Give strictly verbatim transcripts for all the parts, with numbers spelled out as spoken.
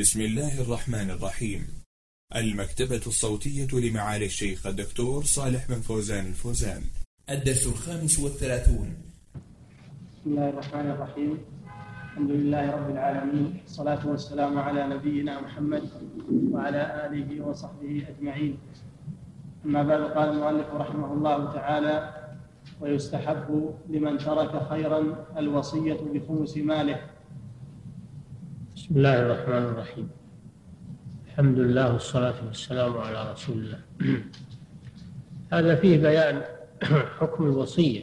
بسم الله الرحمن الرحيم. المكتبة الصوتية لمعالي الشيخ الدكتور صالح بن فوزان الفوزان. الدرس الخامس والثلاثون. بسم الله الرحمن الرحيم. الحمد لله رب العالمين، والصلاة والسلام على نبينا محمد وعلى آله وصحبه أجمعين. أما بعد، قال المؤلف رحمه الله تعالى: ويستحب لمن ترك خيرا الوصية بخمس ماله. بسم الله الرحمن الرحيم. الحمد لله والصلاة والسلام على رسول الله. هذا فيه بيان حكم الوصية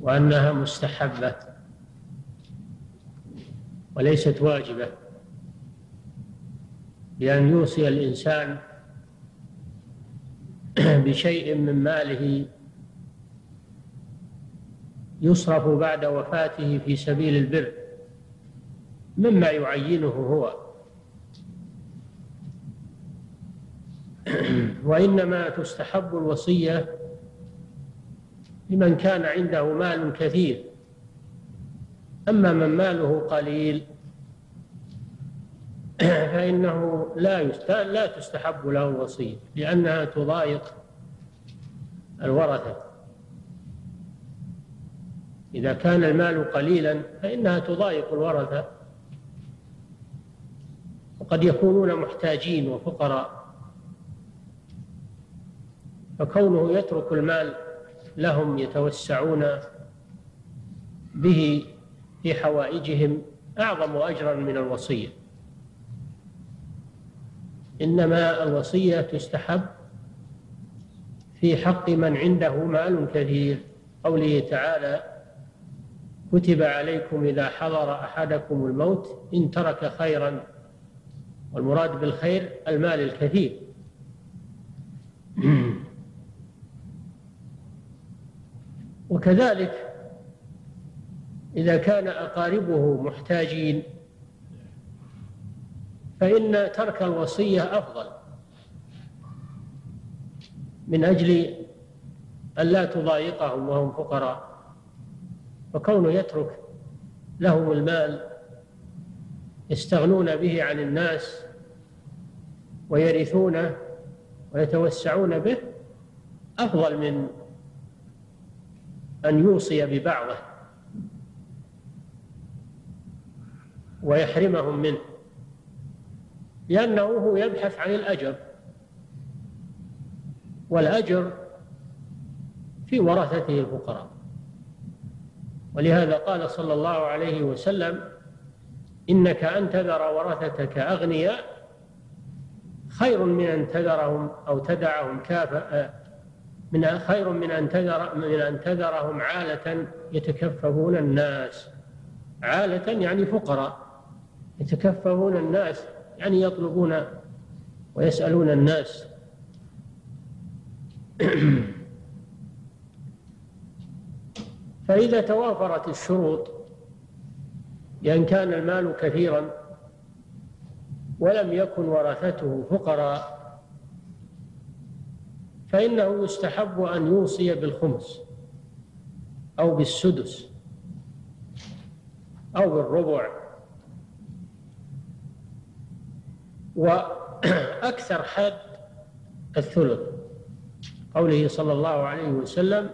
وأنها مستحبة وليست واجبة، بأن يوصي الإنسان بشيء من ماله يصرف بعد وفاته في سبيل البر مما يعينه هو، وإنما تستحب الوصية لمن كان عنده مال كثير. أما من ماله قليل فإنه لا لا تستحب له الوصية، لأنها تضايق الورثة. إذا كان المال قليلا فإنها تضايق الورثة، وقد يكونون محتاجين وفقراء، فكونه يترك المال لهم يتوسعون به في حوائجهم أعظم أجرا من الوصية. إنما الوصية تستحب في حق من عنده مال كثير، قوله تعالى: كتب عليكم إذا حضر أحدكم الموت إن ترك خيرا، والمراد بالخير المال الكثير. وكذلك إذا كان أقاربه محتاجين فإن ترك الوصية أفضل، من أجل أن لا تضايقهم وهم فقراء، فكونه يترك لهم المال يستغنون به عن الناس ويرثونه ويتوسعون به أفضل من أن يوصي ببعضه ويحرمهم منه، لأنه هو يبحث عن الأجر، والأجر في ورثته الفقراء. ولهذا قال صلى الله عليه وسلم: إنك أن تذر ورثتك أغنياء خير من أن تذرهم أو تدعهم كافة من خير من أن تذر من أن تذرهم عالة يتكففون الناس. عالة يعني فقراء، يتكففون الناس يعني يطلبون ويسألون الناس. فإذا توافرت الشروط، لأن كان المال كثيرا ولم يكن ورثته فقراء، فإنه يستحب أن يوصي بالخمس أو بالسدس أو بالربع. وأكثر حد الثلث، قوله صلى الله عليه وسلم: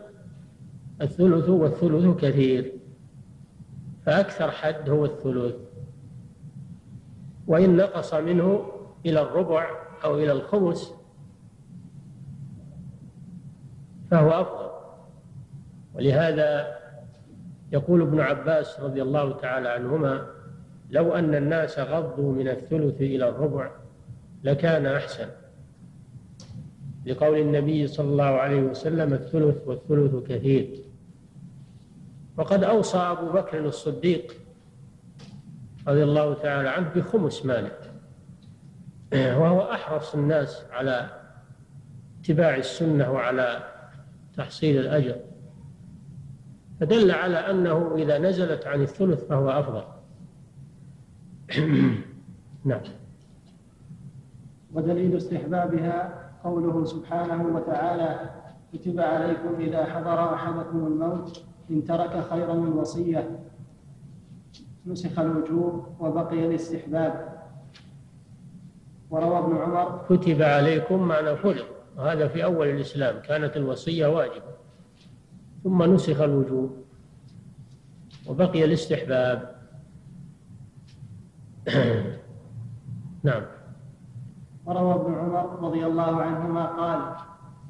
الثلث والثلث كثير. فأكثر حد هو الثلث، وإن نقص منه إلى الربع أو إلى الخمس فهو أفضل. ولهذا يقول ابن عباس رضي الله تعالى عنهما: لو أن الناس غضوا من الثلث إلى الربع لكان أحسن، لقول النبي صلى الله عليه وسلم: الثلث والثلث كثير. وقد أوصى أبو بكر الصديق رضي الله تعالى عنه بخمس ماله، وهو أحرص الناس على اتباع السنة وعلى تحصيل الأجر، فدل على أنه إذا نزلت عن الثلث فهو أفضل. نعم. ودليل استحبابها قوله سبحانه وتعالى: كتب عليكم إذا حضر أحدكم الموت إن ترك خيرا الوصية. نسخ الوجوب وبقي الاستحباب. وروى ابن عمر كتب عليكم معنى فرض، هذا في أول الإسلام كانت الوصية واجبة ثم نسخ الوجوب وبقي الاستحباب. نعم. وروى ابن عمر رضي الله عنهما قال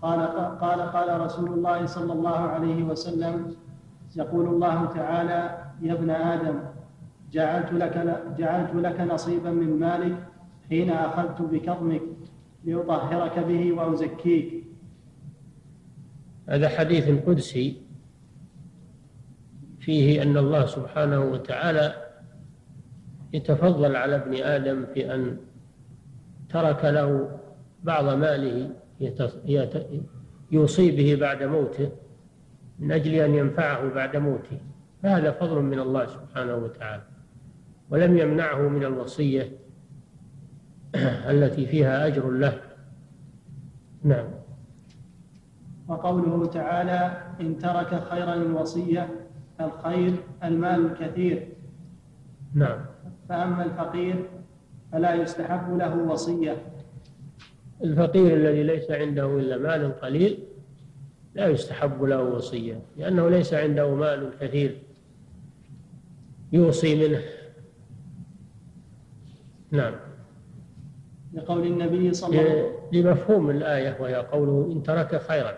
قال قال قال رسول الله صلى الله عليه وسلم يقول الله تعالى: يا ابن آدم جعلت لك, جعلت لك نصيبا من مالك حين أخذت بكظمك لأطهرك به وأزكيك. هذا حديث قدسي فيه أن الله سبحانه وتعالى يتفضل على ابن آدم في أن ترك له بعض ماله يوصي به بعد موته من أجل أن ينفعه بعد موته، فهذا فضل من الله سبحانه وتعالى، ولم يمنعه من الوصية التي فيها أجر له. نعم. وقوله تعالى: إن ترك خيرا الوصية، الخير المال الكثير. نعم. فأما الفقير فلا يستحب له وصية. الفقير الذي ليس عنده إلا مال قليل لا يستحب له وصية، لأنه ليس عنده مال كثير يوصي منه. نعم. لقول النبي صلى الله عليه وسلم لمفهوم الآية، وهي قوله: إن ترك خيرا،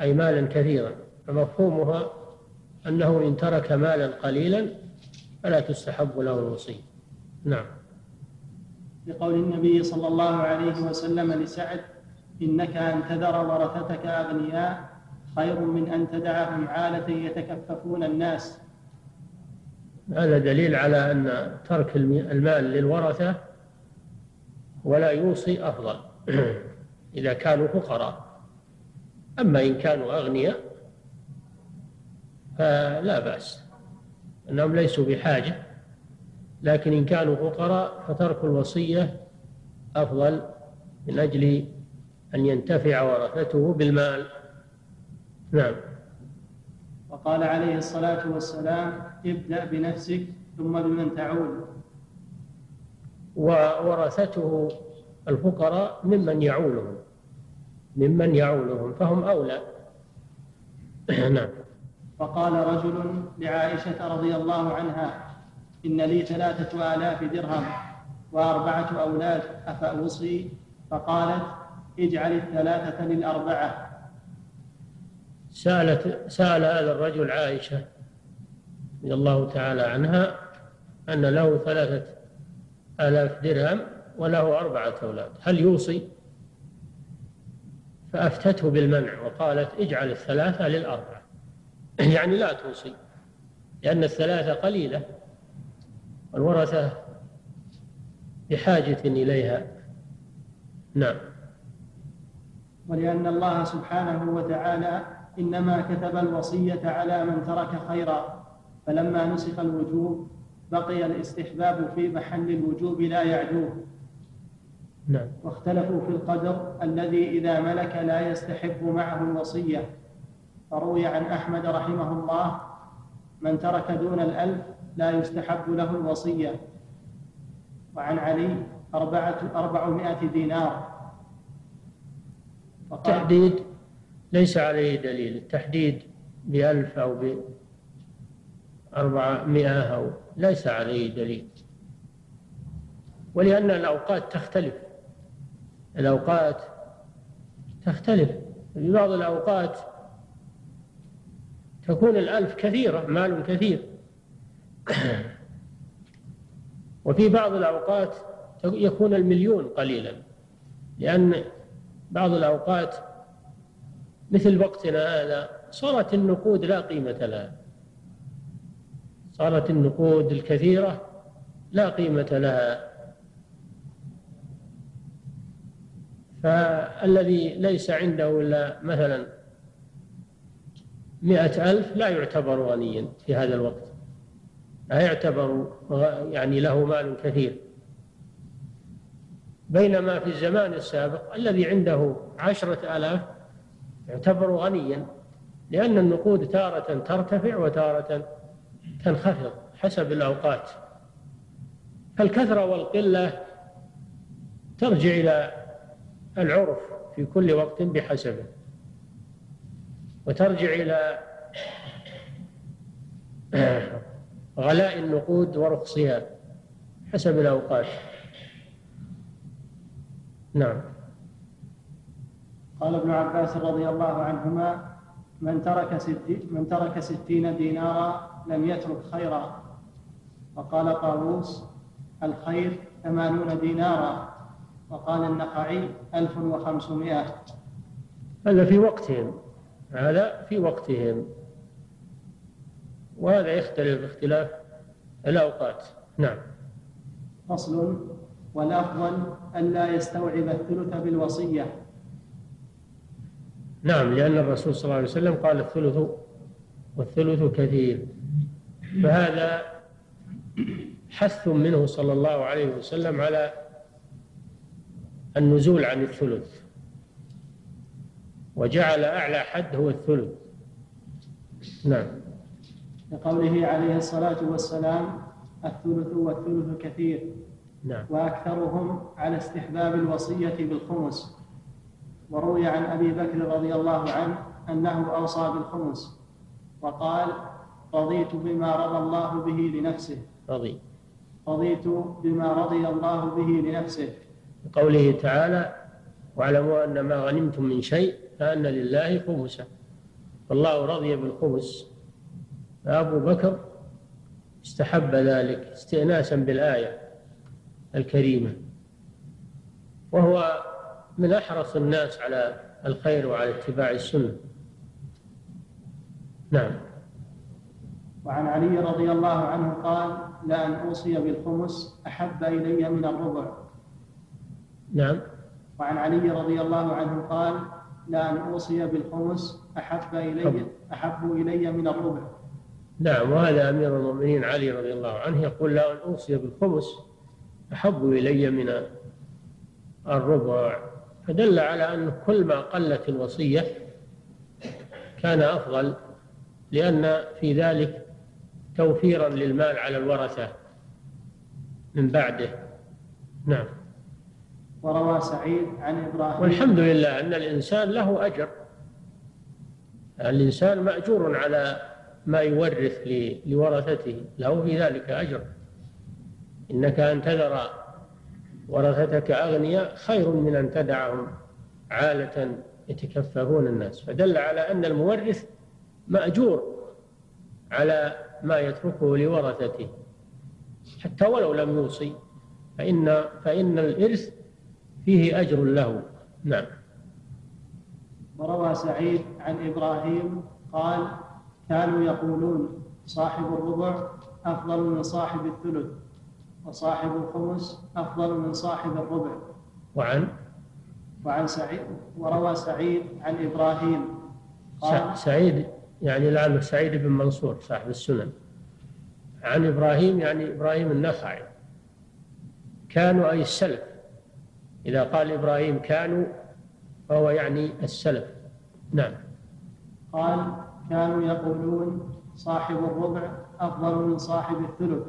أي مالا كثيرا، فمفهومها أنه إن ترك مالا قليلا فلا تستحب له الوصية. نعم. لقول النبي صلى الله عليه وسلم لسعد: إنك أن تذر ورثتك أغنياء خير من أن تدعهم عالة يتكففون الناس. هذا دليل على أن ترك المال للورثة ولا يوصي أفضل إذا كانوا فقراء، أما إن كانوا أغنياء فلا بأس أنهم ليسوا بحاجة، لكن إن كانوا فقراء فترك الوصية أفضل من أجل أن ينتفع ورثته بالمال. نعم. وقال عليه الصلاة والسلام: ابدأ بنفسك ثم بمن تعول. وورثته الفقراء ممن يعولهم ممن يعولهم فهم أولى. نعم. وقال رجل لعائشة رضي الله عنها: إن لي ثلاثة آلاف درهم وأربعة أولاد، أفأوصي؟ فقالت: اجعل الثلاثة للأربعة. سألت سأل هذا الرجل عائشة رضي الله تعالى عنها أن له ثلاثة آلاف درهم وله أربعة أولاد، هل يوصي؟ فأفتته بالمنع وقالت: اجعل الثلاثة للأربعة، يعني لا توصي، لأن الثلاثة قليلة والورثة بحاجة إليها. نعم. ولأن الله سبحانه وتعالى إنما كتب الوصية على من ترك خيرا، فلما نسخ الوجوب بقي الاستحباب في محل الوجوب لا يعدوه. نعم. واختلفوا في القدر الذي إذا ملك لا يستحب معه الوصية، فروي عن أحمد رحمه الله: من ترك دون الألف لا يستحب له الوصية. وعن علي أربعة أربعمائة دينار. التحديد ليس عليه دليل، التحديد بألف أو بأربعمائة أو ليس عليه دليل، ولأن الأوقات تختلف الأوقات تختلف في بعض الأوقات تكون الألف كثيرة، مال كثير، وفي بعض الأوقات يكون المليون قليلا، لأن بعض الأوقات مثل وقتنا هذا صارت النقود لا قيمة لها، صارت النقود الكثيرة لا قيمة لها، فالذي ليس عنده إلا مثلا مئة ألف لا يعتبر غنيا في هذا الوقت، لا يعتبر يعني له مال كثير، بينما في الزمان السابق الذي عنده عشرة آلاف يعتبر غنيا، لأن النقود تارة ترتفع وتارة تنخفض حسب الأوقات. فالكثرة والقلة ترجع إلى العرف في كل وقت بحسبه، وترجع إلى غلاء النقود ورخصها حسب الأوقات. نعم. قال ابن عباس رضي الله عنهما: من ترك ستين من ترك ستين دينارا لم يترك خيرا. وقال قابوس: الخير ثمانون دينارا. وقال النخعي: ألف وخمسمائة. هذا في وقتهم، هذا في وقتهم، وهذا يختلف باختلاف الأوقات. نعم. فصل: والأفضل ألا يستوعب الثلث بالوصية. نعم، لأن الرسول صلى الله عليه وسلم قال: الثلث والثلث كثير، فهذا حث منه صلى الله عليه وسلم على النزول عن الثلث، وجعل أعلى حد هو الثلث. نعم. لقوله عليه الصلاة والسلام: الثلث والثلث كثير. نعم. وأكثرهم على استحباب الوصية بالخمس. وروي عن أبي بكر رضي الله عنه أنه أوصى بالخمس وقال: رضيت بما رضى الله به لنفسه. رضي. رضيت بما رضي الله به لنفسه. قوله تعالى: واعلموا أن ما غنمتم من شيء فأن لله خمسه. والله رضي بالخمس. أبو بكر استحب ذلك استئناسا بالآية الكريمة، وهو من أحرص الناس على الخير وعلى اتباع السنة. نعم. وعن علي رضي الله عنه قال: لأن أوصي بالخمس أحب إلي من الربع. نعم. وعن علي رضي الله عنه قال: لأن أوصي بالخمس أحب إلي أحب إلي من الربع. نعم. وهذا أمير المؤمنين علي رضي الله عنه يقول: لأن أوصي بالخمس أحب إلي من الربع، فدل على أن كل ما قلت الوصية كان أفضل، لأن في ذلك توفيرا للمال على الورثة من بعده. نعم. وروى سعيد عن إبراهيم. والحمد لله أن الإنسان له أجر، الإنسان مأجور على ما يورث لورثته، له في ذلك أجر. إنك أن تذر ورثتك أغنياء خير من أن تدعهم عالة يتكففون الناس، فدل على أن المورث مأجور على ما يتركه لورثته حتى ولو لم يوصي، فإن, فإن الإرث فيه أجر له. نعم. وروى سعيد عن إبراهيم قال: كانوا يقولون: صاحب الربع أفضل من صاحب الثلث، وصاحب الخمس أفضل من صاحب الربع. وعن وعن سعيد وروى سعيد عن إبراهيم قال. سعيد يعني العلامة سعيد بن منصور صاحب السنن. عن إبراهيم يعني إبراهيم النخعي. كانوا أي السلف، إذا قال إبراهيم كانوا فهو يعني السلف. نعم. قال: كانوا يقولون: صاحب الربع أفضل من صاحب الثلث،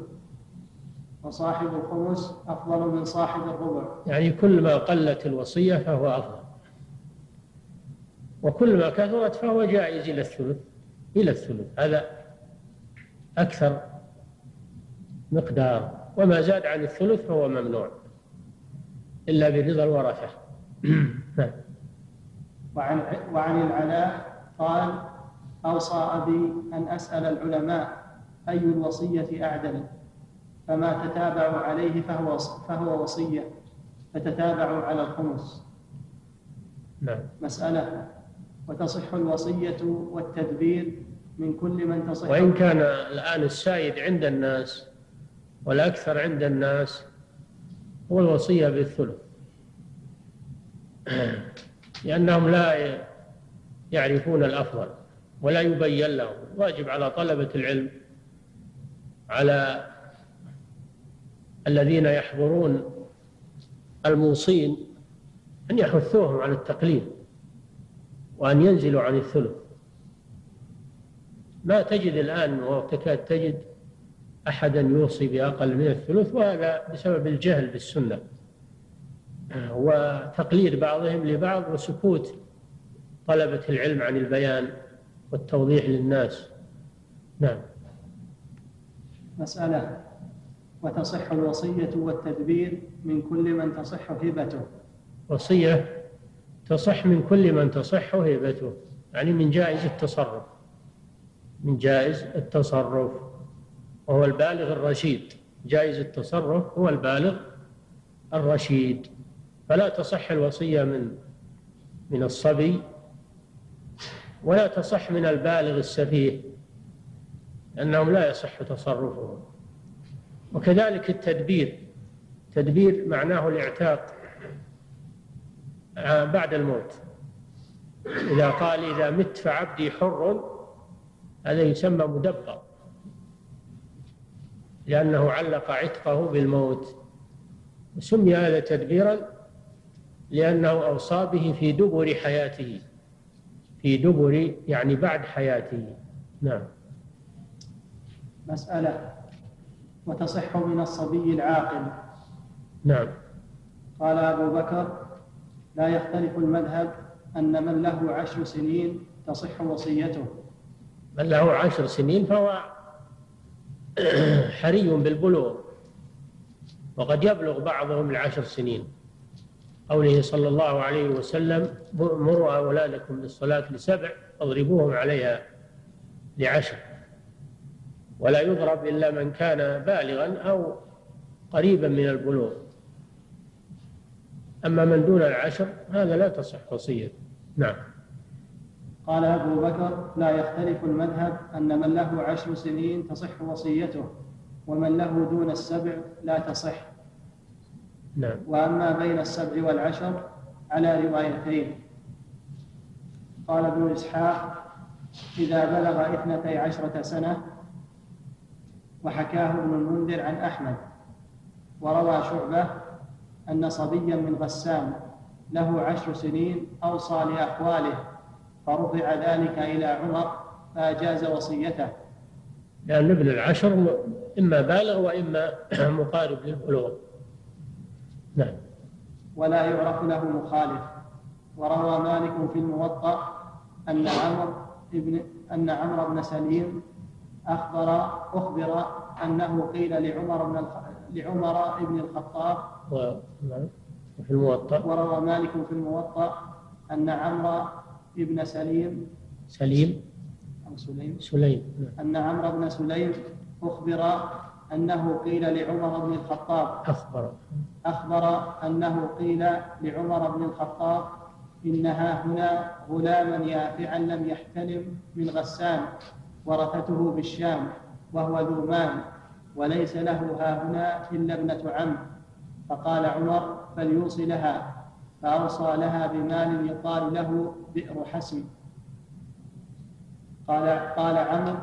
وصاحب الخمس أفضل من صاحب الربع. يعني كل ما قلت الوصية فهو أفضل، وكل ما كثرت فهو جائز إلى الثلث إلى الثلث هذا أكثر مقدار، وما زاد عن الثلث فهو ممنوع إلا برضا الورثة. وعن وعن العلاء قال: أوصى أبي أن أسأل العلماء أي الوصية أعدل، فما تتابعوا عليه فهو فهو وصية، فتتابعوا على الخمس. نعم. مسألة: وتصح الوصية والتدبير من كل من تصح. وإن كان الآن السائد عند الناس والأكثر عند الناس هو الوصية بالثلث، لأنهم لا يعرفون الأفضل ولا يبين لهم. واجب على طلبة العلم، على الذين يحضرون الموصين، أن يحثوهم على التقليل وأن ينزلوا عن الثلث. ما تجد الآن، وتكاد تجد أحدا يوصي بأقل من الثلث، وهذا بسبب الجهل بالسنة وتقليد بعضهم لبعض وسكوت طلبة العلم عن البيان والتوضيح للناس. نعم. مسألة: وتصح الوصية والتدبير من كل من تصح هبته. وصية تصح من كل من تصح هبته، يعني من جائز التصرف، من جائز التصرف وهو البالغ الرشيد. جائز التصرف هو البالغ الرشيد، فلا تصح الوصية من من الصبي، ولا تصح من البالغ السفيه، لأنهم لا يصح تصرفهم. وكذلك التدبير، تدبير معناه الاعتاق بعد الموت. إذا قال إذا مت فعبدي حر، هذا يسمى مدبر، لأنه علق عتقه بالموت. سمي هذا تدبيرا لأنه أوصى به في دبر حياته، في دبر يعني بعد حياته. نعم. مسألة: وتصح من الصبي العاقل. نعم. قال أبو بكر: لا يختلف المذهب أن من له عشر سنين تصح وصيته. من له عشر سنين فهو حري بالبلوغ، وقد يبلغ بعضهم العشر سنين. قوله صلى الله عليه وسلم: مروا أولادكم بالصلاة لسبع اضربوهم عليها لعشر، ولا يضرب إلا من كان بالغا أو قريبا من البلوغ. أما من دون العشر هذا لا تصح وصية. نعم. قال أبو بكر: لا يختلف المذهب أن من له عشر سنين تصح وصيته، ومن له دون السبع لا تصح. نعم. وأما بين السبع والعشر على روايتين. قال ابن إسحاق: إذا بلغ اثنتي عشرة سنة. وحكاه ابن المنذر عن أحمد، وروى شعبة أن صبيا من غسان له عشر سنين أوصى لأخواله، فرفع ذلك إلى عمر فأجاز وصيته. لأن يعني ابن العشر إما بالغ وإما مقارب للبلوغ. نعم. ولا يعرف له مخالف. وروى مالك في الموطأ أن عمر ابن أن عمر بن سليم أخبر أخبر أنه قيل لعمر بن لعمر ابن الخطاب في الموطأ. وروى مالك في الموطأ أن عمرو ابن سليم سليم أو سليم سليم أن عمرو بن سليم أخبر أنه قيل لعمر بن الخطاب أخبر أخبر أنه قيل لعمر بن الخطاب: إنها هنا غلاما يافعا لم يحتلم من غسان ورثته بالشام، وهو ذو مال، وليس له هاهنا إلا ابنة عم. فقال عمر: فليوصي لها. فأوصى لها بمال يقال له بئر حسم. قال قال عمر: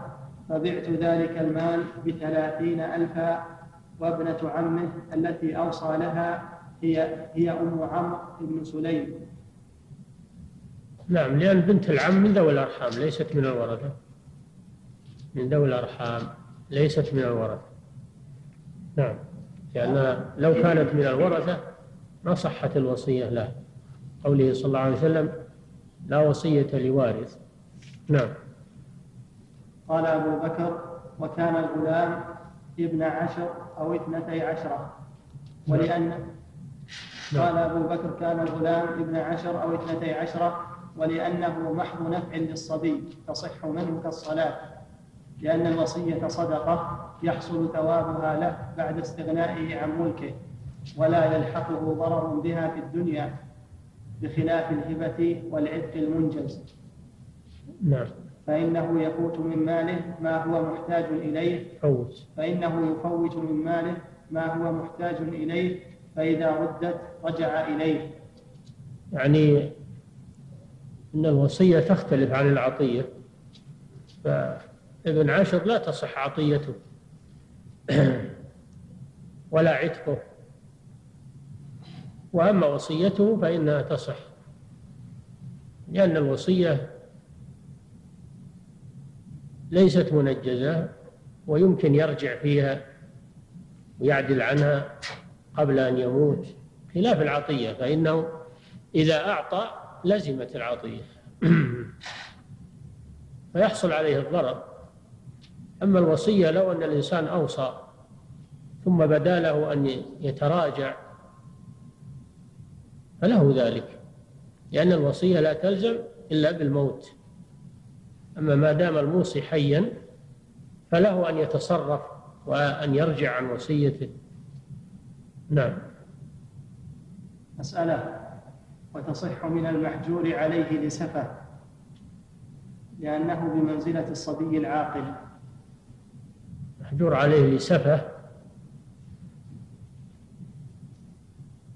فبعت ذلك المال بثلاثين ألفا، وابنة عمه التي أوصى لها هي هي أم عمرو بن سليم. نعم، لأن بنت العم من ذوي الأرحام، ليست من الورثة، من ذوي الأرحام، ليست من الورثة. نعم، لأن لو كانت من الورثة ما صحت الوصية لها. قوله صلى الله عليه وسلم: لا وصية لوارث. نعم. قال أبو بكر: وكان الغلام ابن عشر أو اثنتي عشرة. ولأن نعم. قال أبو بكر: كان الغلام ابن عشر أو اثنتي عشرة، ولأنه محض نفع للصبي تصح منه كالصلاة، لأن الوصية صدقة يحصل ثوابها له بعد استغنائه عن ملكه، ولا يلحقه ضرر بها في الدنيا، بخلاف الهبة والعتق المنجز. نعم. فإنه يفوت من ماله ما هو محتاج إليه فإنه يفوت من ماله ما هو محتاج إليه فإذا ردت رجع إليه. يعني إن الوصية تختلف عن العطية، فابن عشر لا تصح عطيته ولا عتقه، وأما وصيته فإنها تصح، لأن الوصية ليست منجزة ويمكن يرجع فيها ويعدل عنها قبل أن يموت، خلاف العطية فإنه إذا أعطى لزمت العطية فيحصل عليه الضرر. أما الوصية لو أن الإنسان أوصى ثم بدا له أن يتراجع فله ذلك، لأن الوصية لا تلزم إلا بالموت. أما ما دام الموصي حيا فله أن يتصرف وأن يرجع عن وصيته. نعم. مسألة: وتصح من المحجور عليه لسفة لأنه بمنزلة الصبي العاقل. محجور عليه لسفة،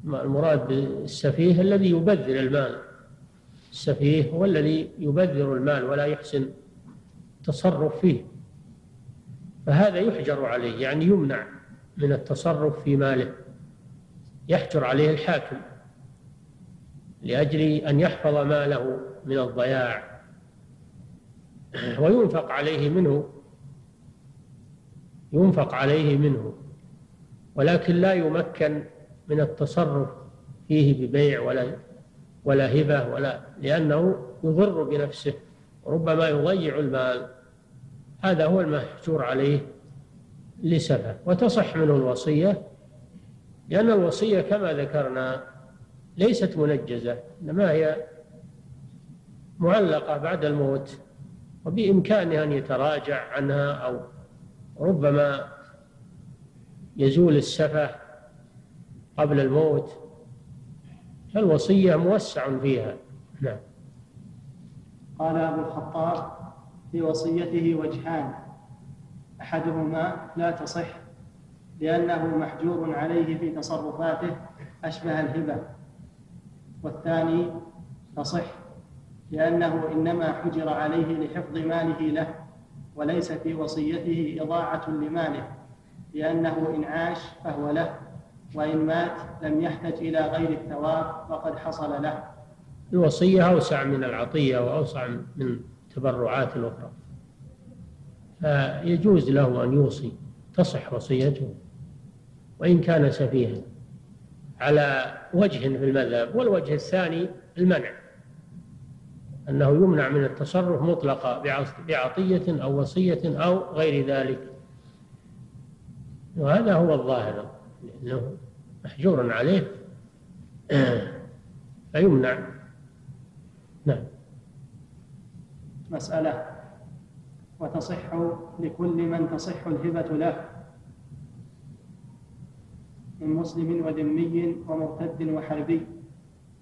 المراد بالسفيه الذي يبذر المال، السفيه هو الذي يبذر المال ولا يحسن التصرف فيه، فهذا يحجر عليه، يعني يمنع من التصرف في ماله، يحجر عليه الحاكم لأجل أن يحفظ ماله من الضياع وينفق عليه منه، ينفق عليه منه ولكن لا يمكن من التصرف فيه ببيع ولا ولا هبة ولا، لأنه يضر بنفسه ربما يضيع المال. هذا هو المحجور عليه لسفة. وتصح منه الوصية لأن الوصية كما ذكرنا ليست منجزة، إنما هي معلقة بعد الموت وبإمكانه أن يتراجع عنها، أو ربما يزول السفة قبل الموت، فالوصية موسع فيها. نعم. قال أبو الخطاب: في وصيته وجهان، أحدهما لا تصح لأنه محجور عليه في تصرفاته أشبه الهبة، والثاني تصح لأنه إنما حجر عليه لحفظ ماله له، وليس في وصيته إضاعة لماله، لأنه إن عاش فهو له، وإن مات لم يحتج إلى غير الثواب وقد حصل له. الوصية أوسع من العطية وأوسع من التبرعات الأخرى، فيجوز له أن يوصي، تصح وصيته وإن كان سفيها، على وجه في المذهب. والوجه الثاني المنع، أنه يمنع من التصرف مطلقا بعطية أو وصية أو غير ذلك، وهذا هو الظاهر، لأنه محجور عليه فيمنع. نعم. مسألة: وتصح لكل من تصح الهبة له من مسلم وذمي ومرتد وحربي.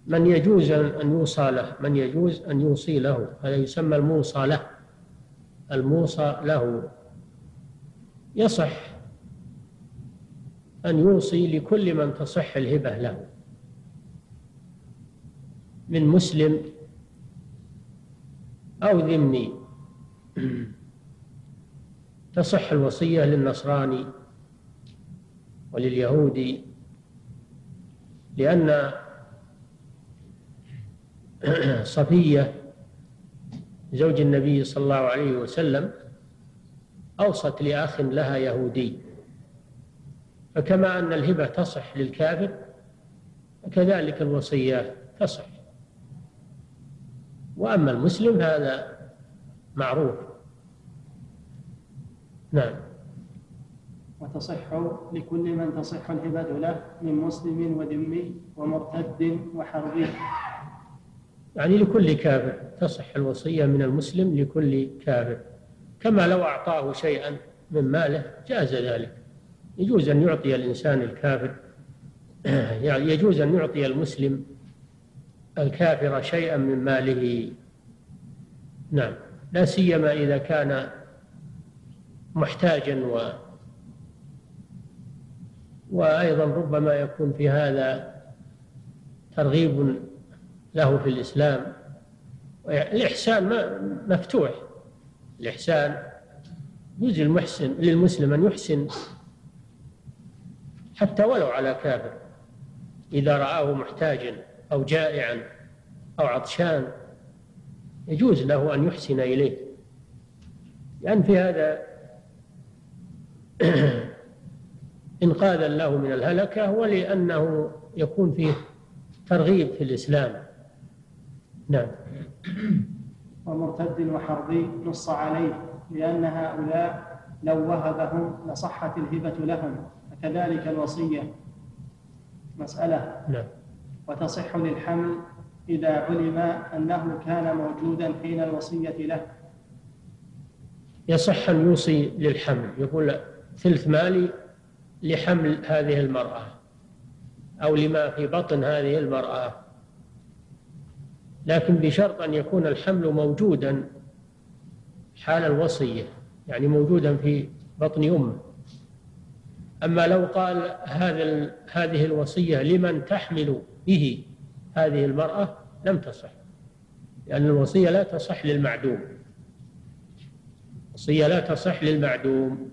من يجوز أن يوصى له، من يجوز أن يوصي له، هذا يسمى الموصى له، الموصى له. يصح أن يوصي لكل من تصح الهبة له من مسلم أو ذمي. تصح الوصية للنصراني ولليهودي، لأن صفية زوج النبي صلى الله عليه وسلم أوصت لأخ لها يهودي، فكما أن الهبة تصح للكافر فكذلك الوصية تصح. وأما المسلم هذا معروف. نعم. وتصح لكل من تصح الهبة له من مسلم وذمي ومرتد وحربي، يعني لكل كافر تصح الوصية من المسلم لكل كافر، كما لو أعطاه شيئا من ماله جاز ذلك. يجوز أن يعطي الإنسان الكافر، يعني يجوز أن يعطي المسلم الكافر شيئا من ماله. نعم. لا سيما إذا كان محتاجا و وأيضا ربما يكون في هذا ترغيب له في الإسلام. الإحسان مفتوح، الإحسان يجوز المحسن للمسلم أن يحسن حتى ولو على كافر إذا رآه محتاجا أو جائعا أو عطشان، يجوز له أن يحسن إليه، لأن يعني في هذا إنقاذا له من الهلكة، ولأنه يكون فيه ترغيب في الإسلام. نعم. ومرتد وحربي نص عليه لأن هؤلاء لو وهبهم لصحت الهبة لهم، وكذلك الوصية. مسألة. نعم. وتصح للحمل إذا علم أنه كان موجودا حين الوصية له. يصح أن يوصي للحمل، يقول ثلث مالي لحمل هذه المرأة أو لما في بطن هذه المرأة، لكن بشرط أن يكون الحمل موجودا حال الوصية، يعني موجودا في بطن أمه. أما لو قال هذا هذه الوصية لمن تحمل به هذه المرأة لم تصح، لأن الوصية لا تصح للمعدوم. الوصية لا تصح للمعدوم،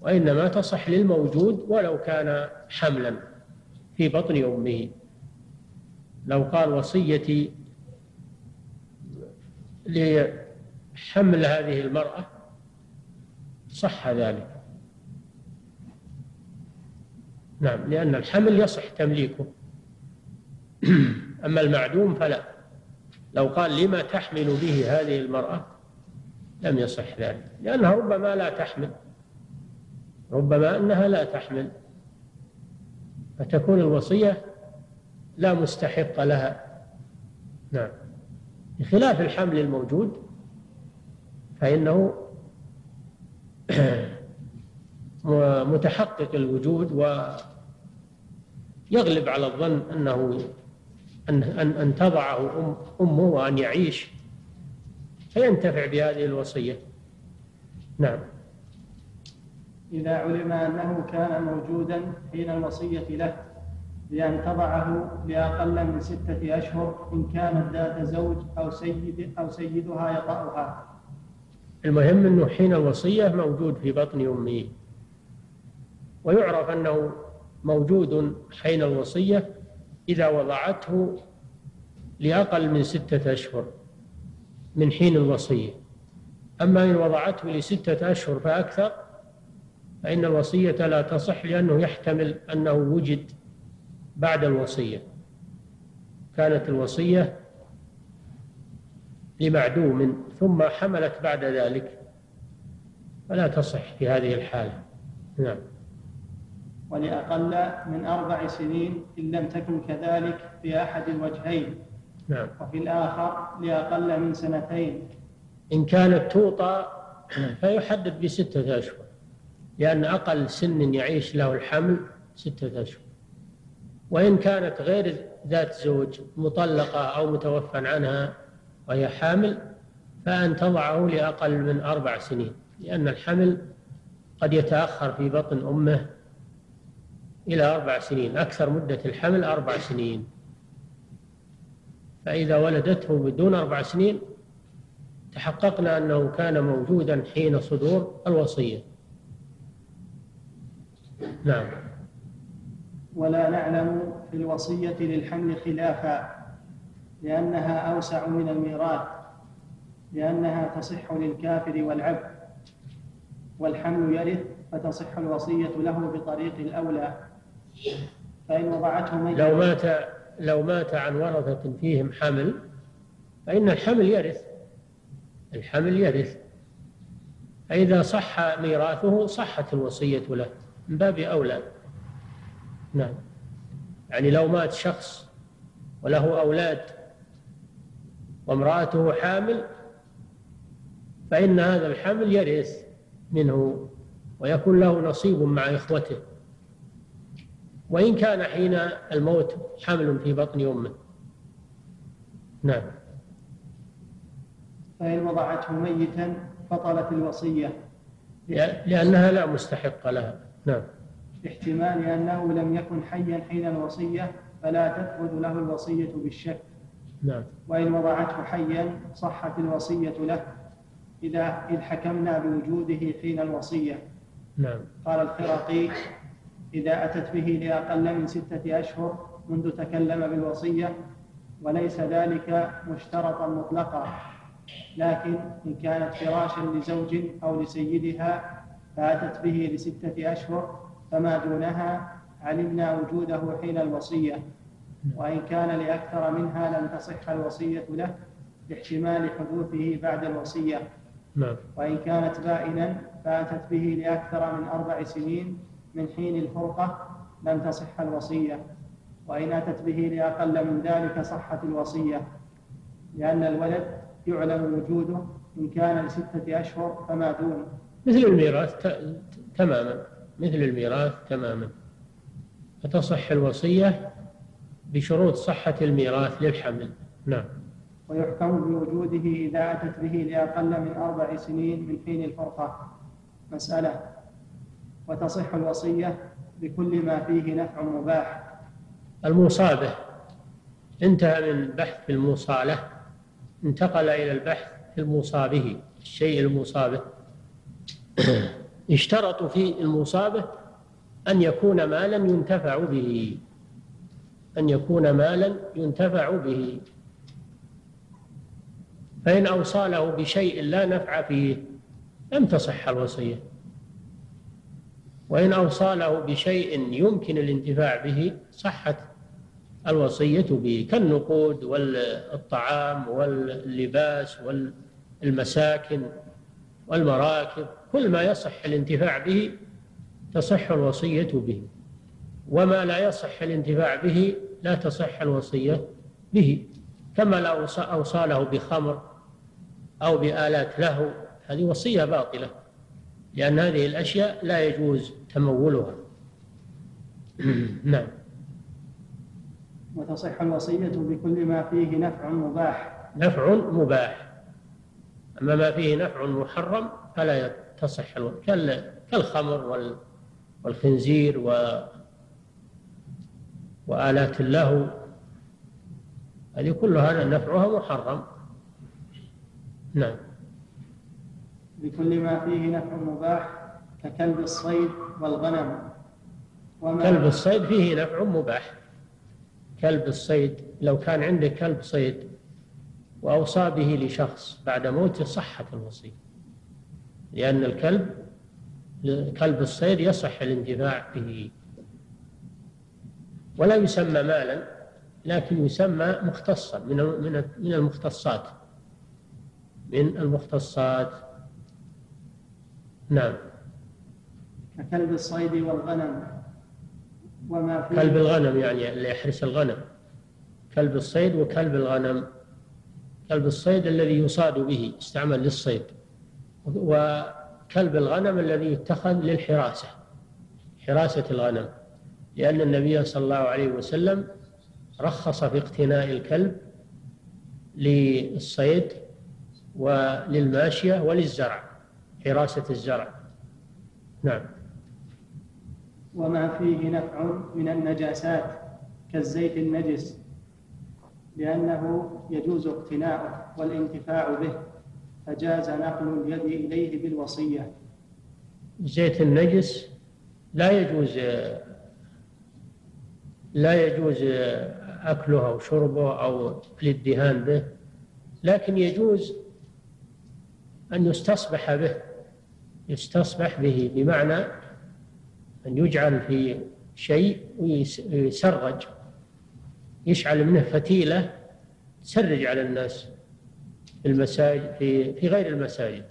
وإنما تصح للموجود ولو كان حملا في بطن أمه. لو قال وصيتي لحمل هذه المرأة صح ذلك. نعم، لأن الحمل يصح تمليكه، أما المعدوم فلا. لو قال لما تحمل به هذه المرأة لم يصح ذلك، لأنها ربما لا تحمل، ربما أنها لا تحمل، فتكون الوصية لا مستحق لها. نعم. بخلاف الحمل الموجود فإنه متحقق الوجود، ويغلب على الظن أنه أن, أن, أن تضعه أم أمه وأن يعيش فينتفع بهذه الوصية. نعم. إذا علم أنه كان موجودا حين الوصية له، لأن تضعه بأقل من ستة أشهر إن كانت ذات زوج أو سيد أو سيدها يطأها. المهم أنه حين الوصية موجود في بطن أمه، ويعرف أنه موجود حين الوصية إذا وضعته لأقل من ستة أشهر من حين الوصية. أما إن وضعته لستة أشهر فأكثر فإن الوصية لا تصح، لأنه يحتمل أنه وجد بعد الوصية، كانت الوصية لمعدوم ثم حملت بعد ذلك، فلا تصح في هذه الحالة. نعم. ولأقل من أربع سنين إن لم تكن كذلك في أحد الوجهين. نعم. وفي الآخر لأقل من سنتين. إن كانت توطى فيحدد بستة أشهر، لأن أقل سن يعيش له الحمل ستة أشهر. وإن كانت غير ذات زوج مطلقة أو متوفى عنها وهي حامل فأن تضعه لأقل من أربع سنين، لأن الحمل قد يتأخر في بطن أمه إلى أربع سنين، أكثر مدة الحمل أربع سنين، فإذا ولدته بدون أربع سنين تحققنا أنه كان موجودا حين صدور الوصية. نعم. ولا نعلم في الوصية للحمل خلافا، لأنها أوسع من الميراث، لأنها تصح للكافر والعبد، والحمل يرث فتصح الوصية له بطريق الأولى. فإن وضعته ميت لو مات لو مات عن ورثة فيهم حمل فإن الحمل يرث، الحمل يرث، فإذا صح ميراثه صحت الوصية له من باب أولى. نعم. يعني لو مات شخص وله أولاد وامرأته حامل فإن هذا الحمل يرث منه ويكون له نصيب مع إخوته، وإن كان حين الموت حمل في بطن أمه. نعم. فإن وضعته ميتا بطلت الوصية لأنها لا مستحق لها. نعم. احتمال أنه لم يكن حيا حين الوصية فلا تثبت له الوصية بالشك. نعم. وإن وضعته حيا صحت الوصية له إذا إذ حكمنا بوجوده حين الوصية. نعم. قال الخرقي إذا أتت به لأقل من ستة أشهر منذ تكلم بالوصية، وليس ذلك مشترطا مطلقا، لكن إن كانت فراشا لزوج أو لسيدها فأتت به لستة أشهر فما دونها علمنا وجوده حين الوصية، وإن كان لأكثر منها لم تصح الوصية له لاحتمال حدوثه بعد الوصية. نعم. وإن كانت بائنا فأتت به لأكثر من أربع سنين من حين الفرقة لم تصح الوصية، وإن أتت به لأقل من ذلك صحت الوصية، لأن الولد يعلم وجوده إن كان لستة أشهر فما دونه. مثل الميراث تماما، مثل الميراث تماما، فتصح الوصية بشروط صحة الميراث للحمل. نعم. ويحكم بوجوده إذا أتت به لأقل من أربع سنين من حين الفرقة. مسألة. وتصح الوصية بكل ما فيه نفع مباح. الموصى به، انتهى من بحث الموصى له، انتقل إلى البحث في الموصى به، الشيء الموصى به. اشترط في الموصى به أن يكون مالا ينتفع به، أن يكون مالا ينتفع به، فإن أوصاله بشيء لا نفع فيه لم تصح الوصية، وإن أوصاله بشيء يمكن الانتفاع به صحت الوصية به، كالنقود والطعام واللباس والمساكن والمراكب، كل ما يصح الانتفاع به تصح الوصية به، وما لا يصح الانتفاع به لا تصح الوصية به، كما لو أوصاله بخمر أو بآلات لهو، هذه وصية باطلة، لأن هذه الأشياء لا يجوز تمولها. نعم. وتصح الوصية بكل ما فيه نفع مباح. نفع مباح، أما ما فيه نفع محرم فلا تصح الوصية، كالخمر والخنزير و... وآلات اللهو، هذه كلها نفعها محرم. نعم. بكل ما فيه نفع مباح ككلب الصيد والغنم. كلب الصيد فيه نفع مباح، كلب الصيد لو كان عنده كلب صيد وأوصى به لشخص بعد موته صحة الوصية، لأن الكلب كلب الصيد يصح الانتفاع به، ولا يسمى مالا لكن يسمى مختصا، من من المختصات، من المختصات. نعم. ككلب الصيد والغنم وما فيه. كلب الغنم يعني اللي يحرس الغنم، كلب الصيد وكلب الغنم. كلب الصيد الذي يصاد به استعمل للصيد، وكلب الغنم الذي يتخذ للحراسة، حراسة الغنم، لأن النبي صلى الله عليه وسلم رخص في اقتناء الكلب للصيد وللماشية وللزرع، حراسة الزرع. نعم. وما فيه نفع من النجاسات كالزيت النجس، لأنه يجوز اقتناؤه والانتفاع به، فجاز نقل اليد إليه بالوصية. زيت النجس لا يجوز، لا يجوز أكله أو شربه أو الادهان به، لكن يجوز أن يستصبح به، يستصبح به بمعنى أن يجعل في شيء ويسرج، يشعل منه فتيلة تسرج على الناس في المساجد، في, في غير المساجد.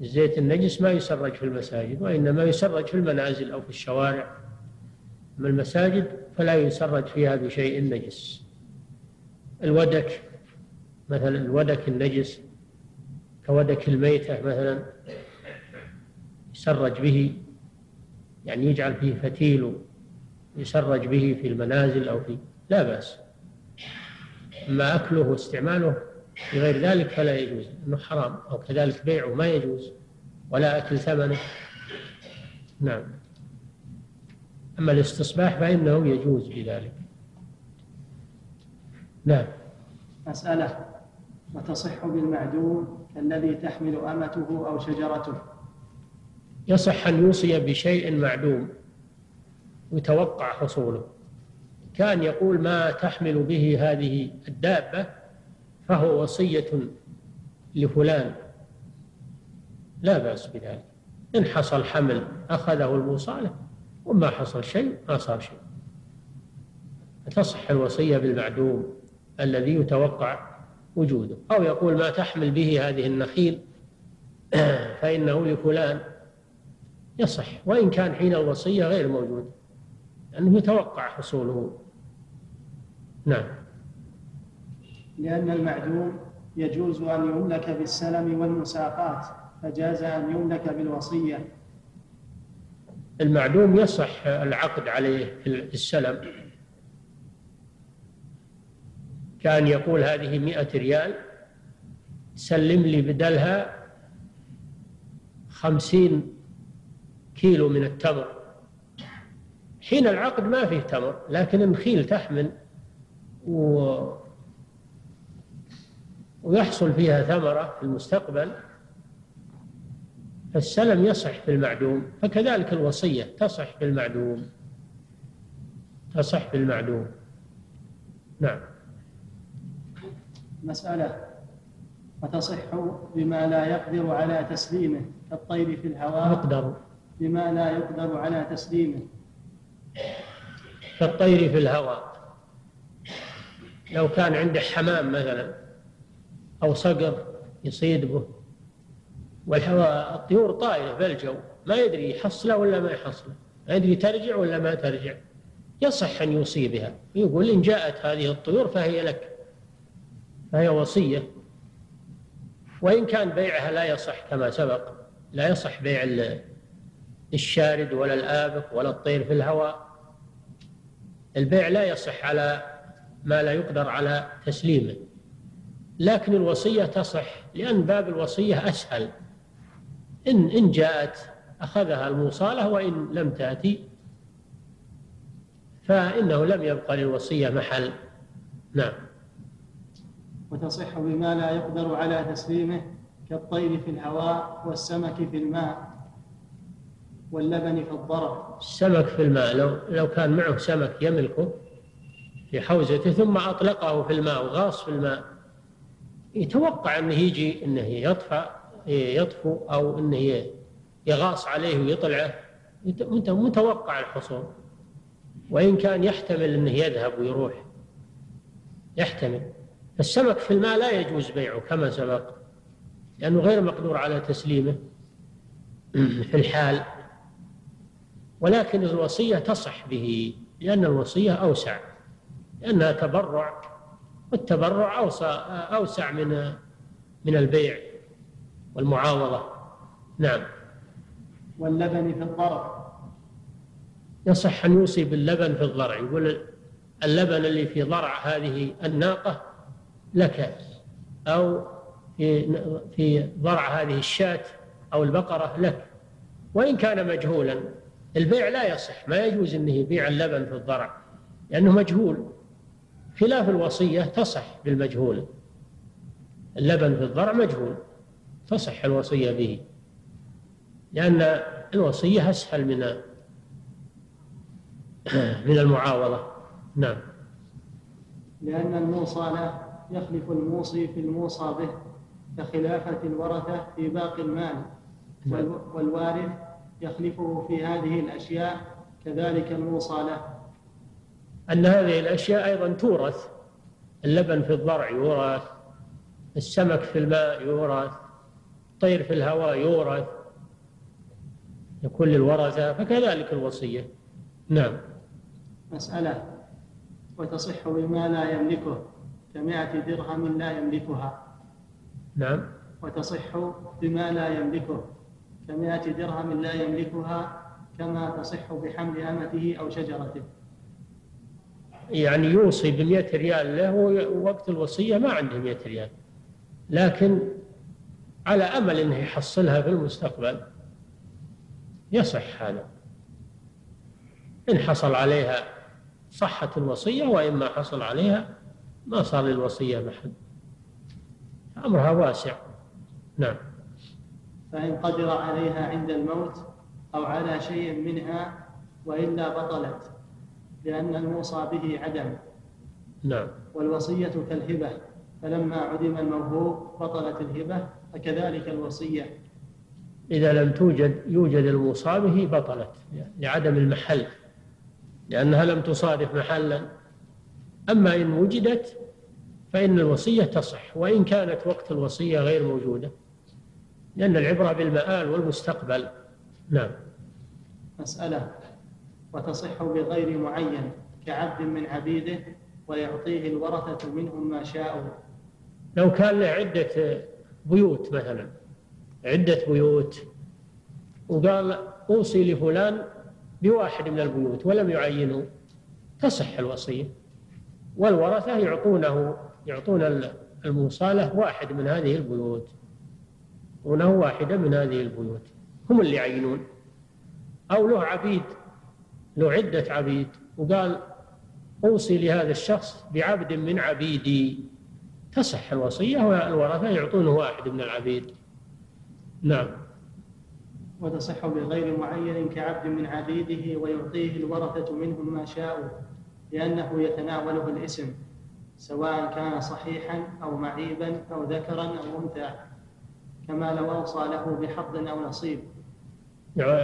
الزيت النجس ما يسرج في المساجد، وإنما يسرج في المنازل أو في الشوارع، أما المساجد فلا يسرج فيها بشيء نجس. الودك مثلا، الودك النجس كودك الميتة مثلا يسرج به، يعني يجعل فيه فتيل يسرج به في المنازل أو في، لا بأس. أما أكله واستعماله بغير ذلك فلا يجوز، إنه حرام، أو كذلك بيعه ما يجوز، ولا أكل ثمنه. نعم. أما الاستصباح فإنه يجوز بذلك. نعم. مسألة. وتصح بالمعدوم الذي تحمل أمته أو شجرته. يصح أن يوصي بشيء معدوم ويتوقع حصوله، كان يقول ما تحمل به هذه الدابة فهو وصية لفلان، لا بأس بذلك، إن حصل حمل أخذه المصالح، وما حصل شيء ما صار شيء. تصح الوصية بالمعدوم الذي يتوقع وجوده، أو يقول ما تحمل به هذه النخيل فإنه لفلان، يصح وإن كان حين الوصية غير موجود لأنه يتوقع حصوله. نعم. لأن المعدوم يجوز أن يملك بالسلم والمساقات، فجاز أن يملك بالوصية. المعدوم يصح العقد عليه السلم، كان يقول هذه مئة ريال، سلم لي بدلها خمسين كيلو من التمر. حين العقد ما فيه تمر، لكن النخيل تحمل و... ويحصل فيها ثمرة في المستقبل، فالسلم يصح في المعدوم. فكذلك الوصية تصح في المعدوم، تصح في المعدوم. نعم. مسألة: وتصح بما لا يقدر على تسليمه كالطير في الهواء. يقدر بما لا يقدر على تسليمه كالطير في الهواء. لو كان عنده حمام مثلا أو صقر يصيد به، والهواء الطيور طائرة بالجو، ما يدري يحصله ولا ما يحصله، ما يدري ترجع ولا ما ترجع، يصح أن يوصي بها، يقول إن جاءت هذه الطيور فهي لك، فهي وصية. وإن كان بيعها لا يصح كما سبق، لا يصح بيع الشارد ولا الآبق ولا الطير في الهواء، البيع لا يصح على ما لا يقدر على تسليمه، لكن الوصية تصح، لأن باب الوصية أسهل، إن إن جاءت أخذها الموصالة، وإن لم تأتي فإنه لم يبقى للوصية محل. نعم. وتصح بما لا يقدر على تسليمه كالطير في الهواء والسمك في الماء واللبن في الضرر. السمك في الماء، لو لو كان معه سمك يملكه في حوزته ثم أطلقه في الماء وغاص في الماء، يتوقع أنه يجي أنه يطفى يطفو أو أنه يغاص عليه ويطلعه، متوقع الحصول. وإن كان يحتمل أنه يذهب ويروح، يحتمل. السمك في الماء لا يجوز بيعه كما سبق، لأنه غير مقدور على تسليمه في الحال، ولكن الوصية تصح به، لأن الوصية أوسع، لأنها تبرع، والتبرع أوسع من من البيع والمعاوضة. نعم. واللبن في الضرع. يصح أن يوصي باللبن في الضرع، يقول اللبن اللي في ضرع هذه الناقة لك، أو في في ضرع هذه الشاة أو البقرة لك، وإن كان مجهولا البيع لا يصح، ما يجوز أنه يبيع اللبن في الضرع لأنه مجهول، خلاف الوصية تصح بالمجهول، اللبن في الضرع مجهول تصح الوصية به، لأن الوصية أسهل من من المعاوضة. نعم. لأن الموصلة يخلف الموصي في الموصى به كخلافة الورثة في باقي المال، والوارث يخلفه في هذه الأشياء كذلك الموصى له. أن هذه الأشياء أيضا تورث، اللبن في الضرع يورث، السمك في الماء يورث، الطير في الهواء يورث لكل الورثة، فكذلك الوصية. نعم. مسألة: وتصح بما لا يملكه كمائة درهم لا يملكها. نعم. وتصح بما لا يملكه كمائة درهم لا يملكها كما تصح بحمل أمته أو شجرته. يعني يوصي بمئة ريال له، ووقت الوصية ما عنده مئة ريال، لكن على أمل أنه يحصلها في المستقبل، يصح هذا، إن حصل عليها صحت الوصية، وإما حصل عليها ما صار للوصية محل، أمرها واسع. نعم. فإن قدر عليها عند الموت أو على شيء منها، وإلا بطلت، لأن الموصى به عدم. نعم. والوصية كالهبة، فلما عدم الموهوب بطلت الهبة، فكذلك الوصية. إذا لم توجد يوجد المصابه بطلت لعدم المحل، لأنها لم تصادف محلا. أما إن وجدت فإن الوصية تصح وإن كانت وقت الوصية غير موجودة، لأن العبرة بالمآل والمستقبل. نعم. مسألة: وتصح بغير معين كعبد من عبيده ويعطيه الورثة منهم ما شاءوا. لو كان له عدة بيوت مثلا، عدة بيوت، وقال أوصي لفلان بواحد من البيوت ولم يعينه، تصح الوصية، والورثة يعطونه يعطون الموصالة واحد من هذه البيوت، يعطونه واحدة من هذه البيوت، هم اللي يعينون. أو له عبيد، له عدة عبيد، وقال أوصي لهذا الشخص بعبد من عبيدي، تصح الوصية والورثة يعطونه واحد من العبيد. نعم. وتصح بغير معين كعبد من عبيده ويعطيه الورثة منهم ما شاءوا، لأنه يتناوله الاسم سواء كان صحيحا أو معيبا أو ذكرا أو أنثى، كما لو أوصى له بحظ أو نصيب.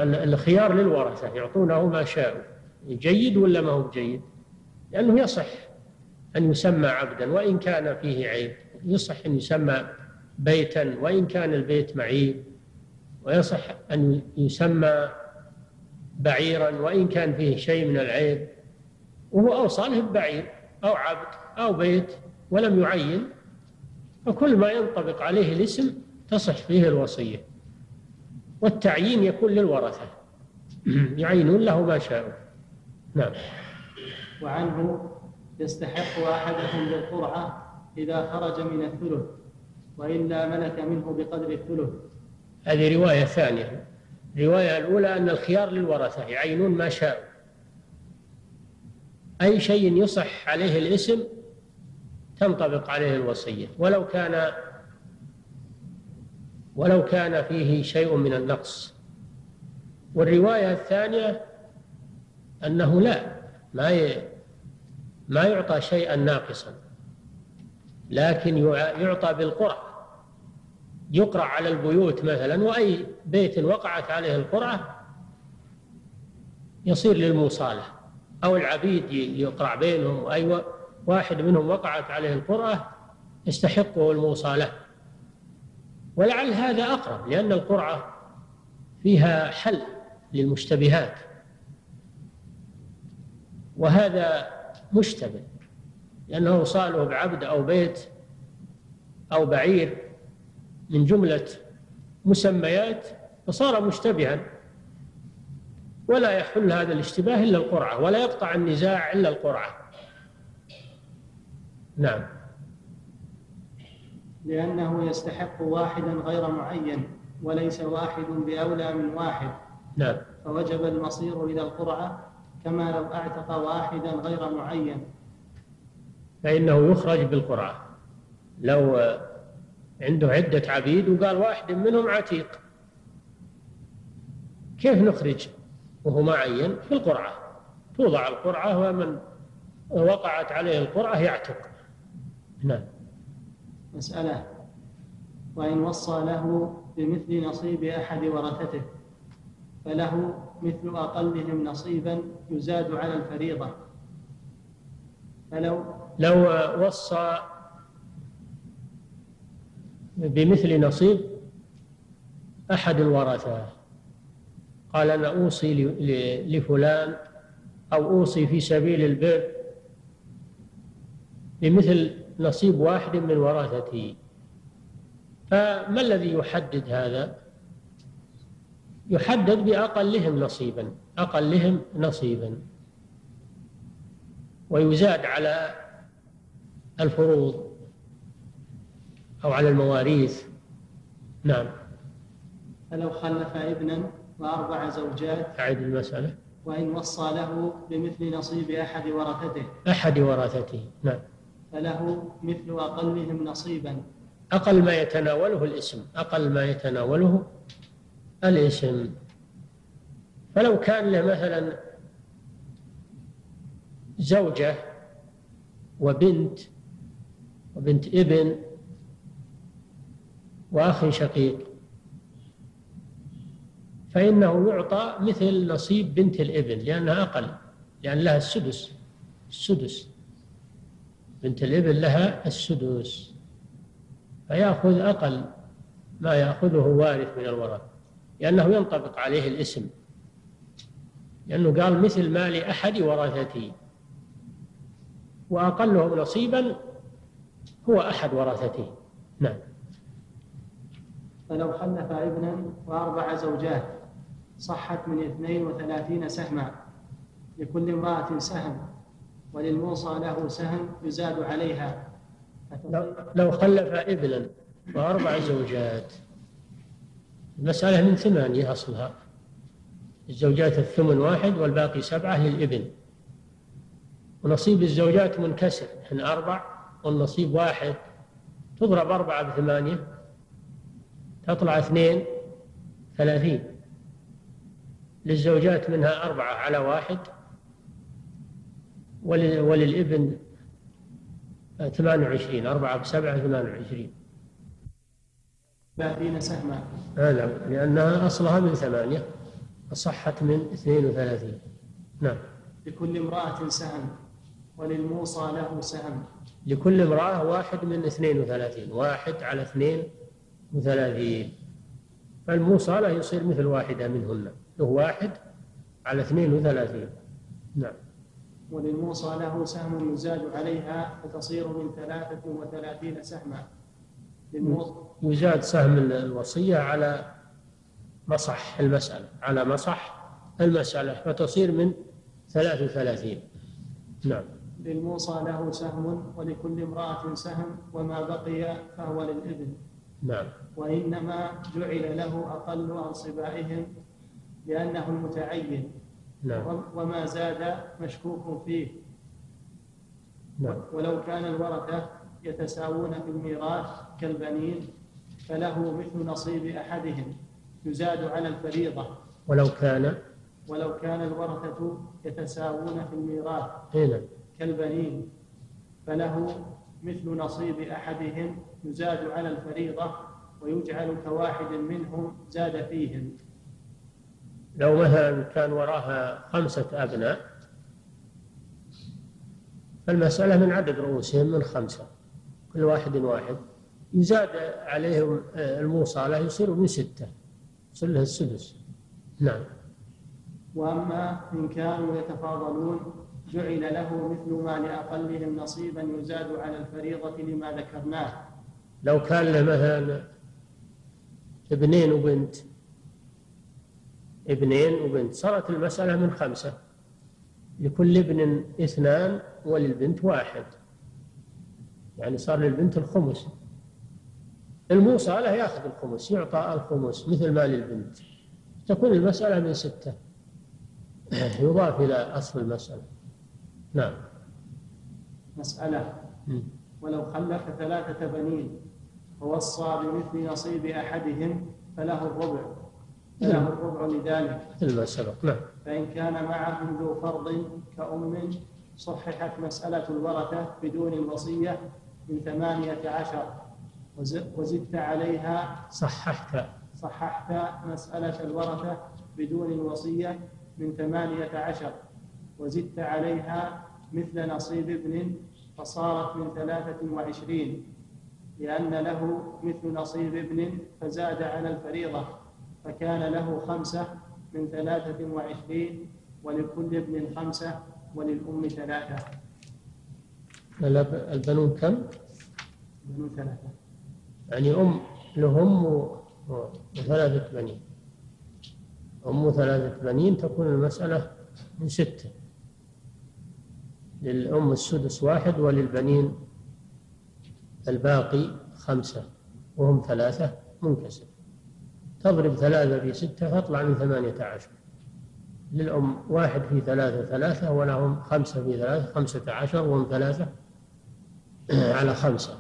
الخيار للورثة يعطونه ما شاءوا، جيد ولا ما هو جيد، لأنه يصح أن يسمى عبدا وإن كان فيه عيب، يصح أن يسمى بيتا وإن كان البيت معيب، ويصح أن يسمى بعيرا وإن كان فيه شيء من العيب، وهو أوصى له بعير أو عبد أو بيت ولم يعين، فكل ما ينطبق عليه الاسم تصح فيه الوصية، والتعيين يكون للورثة يعينون له ما شاءوا. نعم. وعنه: يستحق أحدهم بالقرعة إذا خرج من الثلث وإلا ملك منه بقدر الثلث. هذه رواية ثانية. الرواية الأولى أن الخيار للورثة يعينون ما شاءوا، أي شيء يصح عليه الاسم تنطبق عليه الوصية ولو كان ولو كان فيه شيء من النقص. والرواية الثانية أنه لا ما ي... ما يعطى شيئا ناقصا، لكن يعطى بالقرعة، يقرع على البيوت مثلا، وأي بيت وقعت عليه القرعة يصير للموصالة، أو العبيد يقرع بينهم، وأي واحد منهم وقعت عليه القرعة يستحقه الموصالة. ولعل هذا أقرب، لأن القرعة فيها حل للمشتبهات، وهذا مشتبه لأنه وصاله بعبد أو بيت أو بعير من جملة مسميات، فصار مشتبها، ولا يحل هذا الاشتباه إلا القرعة، ولا يقطع النزاع إلا القرعة. نعم. لأنه يستحق واحدا غير معين وليس واحد بأولى من واحد. نعم. فوجب المصير إلى القرعة كما لو أعتق واحدا غير معين، فإنه يخرج بالقرعة. لو عنده عدة عبيد وقال واحد منهم عتيق، كيف نخرج وهو معين؟ في القرعة، توضع القرعة ومن وقعت عليه القرعة يعتق. نعم. مسألة: وإن وصى له بمثل نصيب أحد ورثته فله مثل أقلهم نصيبا يزاد على الفريضة. فلو لو وصى بمثل نصيب أحد الورثة، قال أنا أوصي لفلان أو أوصي في سبيل البر بمثل نصيب واحد من ورثتي، فما الذي يحدد هذا؟ يحدد بأقلهم نصيبا، أقلهم نصيبا، ويزاد على الفروض أو على المواريث. نعم. فلو خلف ابنا وأربع زوجات. أعيد المسألة: وإن وصى له بمثل نصيب أحد ورثته أحد ورثته نعم، فله مثل أقلهم نصيبا. أقل ما يتناوله الاسم، أقل ما يتناوله الاسم. فلو كان له مثلا زوجة وبنت وبنت ابن وأخ شقيق، فإنه يعطى مثل نصيب بنت الابن لأنها أقل، لأن لها السدس، السدس بنت الابن لها السدس، فيأخذ أقل ما يأخذه وارث من الورث، لأنه ينطبق عليه الاسم، لأنه قال مثل ما لأحد ورثتي، وأقلهم نصيبا هو أحد ورثته. نعم. فلو خلف ابنا وأربع زوجات صحت من اثنين وثلاثين سهما، لكل امرأة سهم وللموصى له سهم يزاد عليها. لو خلف ابنا وأربع زوجات، المسألة من ثمانية أصلها، الزوجات الثمن واحد والباقي سبعة للابن، ونصيب الزوجات منكسر، إحن أربع والنصيب واحد، تضرب أربعة بثمانية تطلع اثنين ثلاثين، للزوجات منها أربعة على واحد، ولل... وللابن ثمان وعشرين، أربعة بسبعة ثمان وعشرين ثلاثين سهما، لأنها أصلها من ثمانية أصحت من اثنين وثلاثين. نعم. لكل امرأة سهم وللموصى له سهم، لكل امرأة واحد من اثنين وثلاثين، واحد على اثنين وثلاثين، فالموصى له يصير مثل واحدة منهن، له واحد على اثنين وثلاثين. نعم. وللموصى له سهم يزاد عليها فتصير من ثلاثة وثلاثين سهما. يزاد سهم الوصية على مصح المسألة، على مصح المسألة، فتصير من ثلاثة وثلاثين. نعم. للموصى له سهم ولكل امرأة سهم وما بقي فهو للابن. نعم. وإنما جعل له أقل أنصبائهم لأنه المتعين. نعم. وما زاد مشكوك فيه. نعم. ولو كان الورثة يتساوون في الميراث كالبنين فله مثل نصيب أحدهم يزاد على الفريضة. ولو كان ولو كان الورثة يتساوون في الميراث كالبنين فله مثل نصيب أحدهم يزاد على الفريضة ويجعل كواحد منهم زاد فيهم. لو مثلا كان وراها خمسة أبناء فالمسألة من عدد رؤوسهم من خمسة، كل واحد واحد، يزاد عليهم الموصالة يصير من ستة، يصير له السدس. نعم. وأما إن كانوا يتفاضلون جعل له مثل ما لأقلهم نصيبا يزاد على الفريضة لما ذكرناه. لو كان له مثلا ابنين وبنت، ابنين وبنت صارت المسألة من خمسة، لكل ابن اثنان وللبنت واحد، يعني صار للبنت الخمس، الموصى له يأخذ الخمس، يعطى الخمس مثل ما للبنت، تكون المسألة من ستة، يضاف إلى أصل المسألة. نعم. مسألة: ولو خلف ثلاثة بنين ووصى بمثل نصيب أحدهم فله الربع، فله الربع لذلك مثل سبق. نعم. فإن كان معهم ذو فرض كأم صححت مسألة الورثة بدون الوصية من ثمانية عشر وزدت عليها، صححت صححت مسألة الورثة بدون الوصية من ثمانية عشر وزدت عليها مثل نصيب ابن فصارت من ثلاثة وعشرين، لأن له مثل نصيب ابن فزاد على الفريضة، فكان له خمسة من ثلاثة وعشرين ولكل ابن خمسة وللأم ثلاثة. البنون كم؟ البنون ثلاثة، يعني أم لهم وثلاثة بنين، أم ثلاثة بنين تكون المسألة من ستة، للأم السدس واحد وللبنين الباقي خمسة وهم ثلاثة منكسر، تضرب ثلاثة في ستة تطلع من ثمانية عشر، للأم واحد في ثلاثة ثلاثة ولهم خمسة في ثلاثة خمسة عشر وهم ثلاثة على خمسة،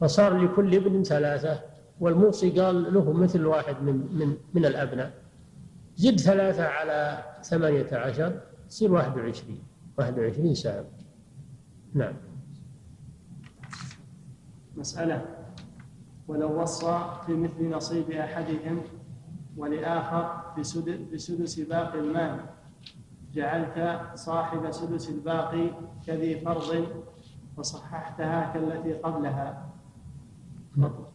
فصار لكل ابن ثلاثة، والموصي قال له مثل واحد من, من, من الأبناء، زد ثلاثة على ثمانية عشر تصير واحد وعشرين، واحد وعشرين سهم. نعم. مسألة: ولو وصى في مثل نصيب أحدهم ولآخر بسدس باقي المال جعلت صاحب سدس الباقي كذي فرض وصححتها كالتي قبلها.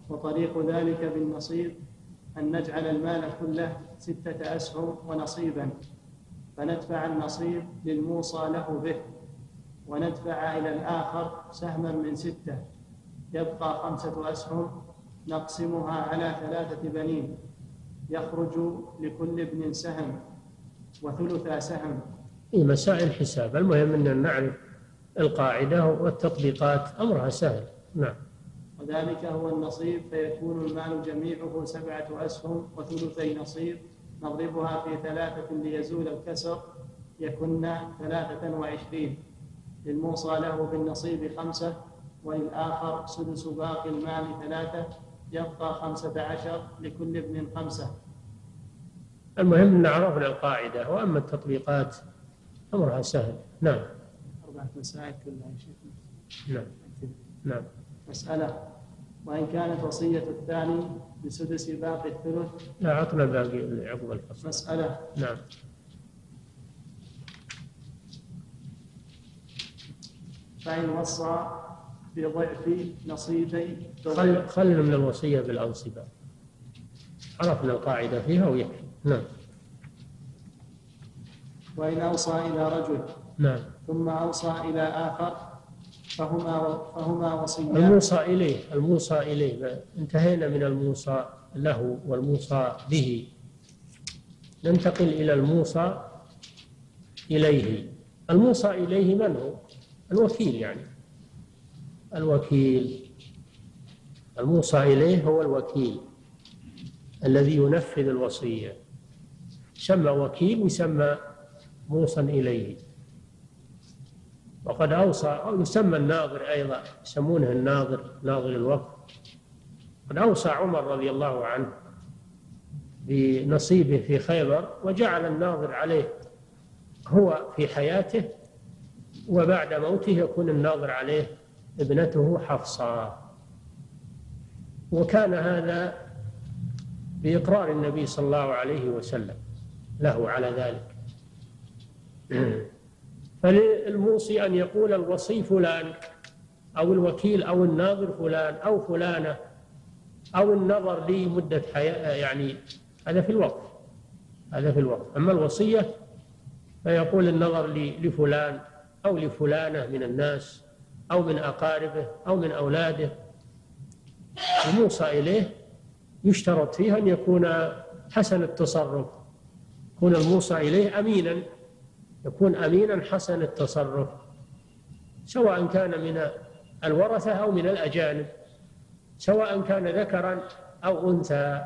وطريق ذلك بالنصيب أن نجعل المال كله ستة أسهم ونصيبا فندفع النصيب للموصى له به وندفع إلى الآخر سهما من ستة يبقى خمسة أسهم نقسمها على ثلاثة بنين يخرج لكل ابن سهم وثلث سهم. مسائل حساب، المهم أن نعرف القاعدة والتطبيقات أمرها سهل. نعم. وذلك هو النصيب فيكون المال جميعه سبعة أسهم وثلثي نصيب نضربها في ثلاثة ليزول الكسر يكن ثلاثة وعشرين للموصى له بالنصيب خمسة وللآخر سدس باقي المال ثلاثة يبقى خمسة عشر لكل ابن خمسة. المهم أن عرفنا القاعدة، وأما التطبيقات أمرها سهل. نعم. أربعة مسائل كلها يا شيخ. نعم. نعم. مسألة وإن كانت وصية الثاني بسدس باقي الثلث. لا، عطنا باقي عقب الفصل. مسألة. نعم. فإن وصى بضعف نصيبي. خل خلنا من الوصية بالأنصبة، عرفنا القاعدة فيها ويكفي. نعم. وإن أوصى إلى رجل. نعم. ثم أوصى إلى آخر فهما فهما وصيان. الموصى إليه، الموصى إليه، انتهينا من الموصى له والموصى به، ننتقل إلى الموصى إليه. الموصى إليه من هو؟ الوكيل، يعني الوكيل. الموصى إليه هو الوكيل الذي ينفذ الوصية، سمى وكيل وسمى موصى إليه. وقد أوصى، أو يسمى الناظر أيضا، يسمونه الناظر، ناظر الوقف. قد أوصى عمر رضي الله عنه بنصيبه في خيبر وجعل الناظر عليه هو في حياته، وبعد موته يكون الناظر عليه ابنته حفصة. وكان هذا بإقرار النبي صلى الله عليه وسلم له على ذلك. فللموصي أن يقول الوصي فلان، أو الوكيل أو الناظر فلان أو فلانة، أو النظر لي مدة حياة، يعني هذا في الوقف، هذا في الوقف. أما الوصية فيقول النظر لي لفلان أو لفلانة من الناس أو من أقاربه أو من أولاده. الموصى إليه يشترط فيها أن يكون حسن التصرف، يكون الموصى إليه أمينا، يكون أمينا حسن التصرف، سواء كان من الورثة أو من الأجانب، سواء كان ذكرا أو أنثى.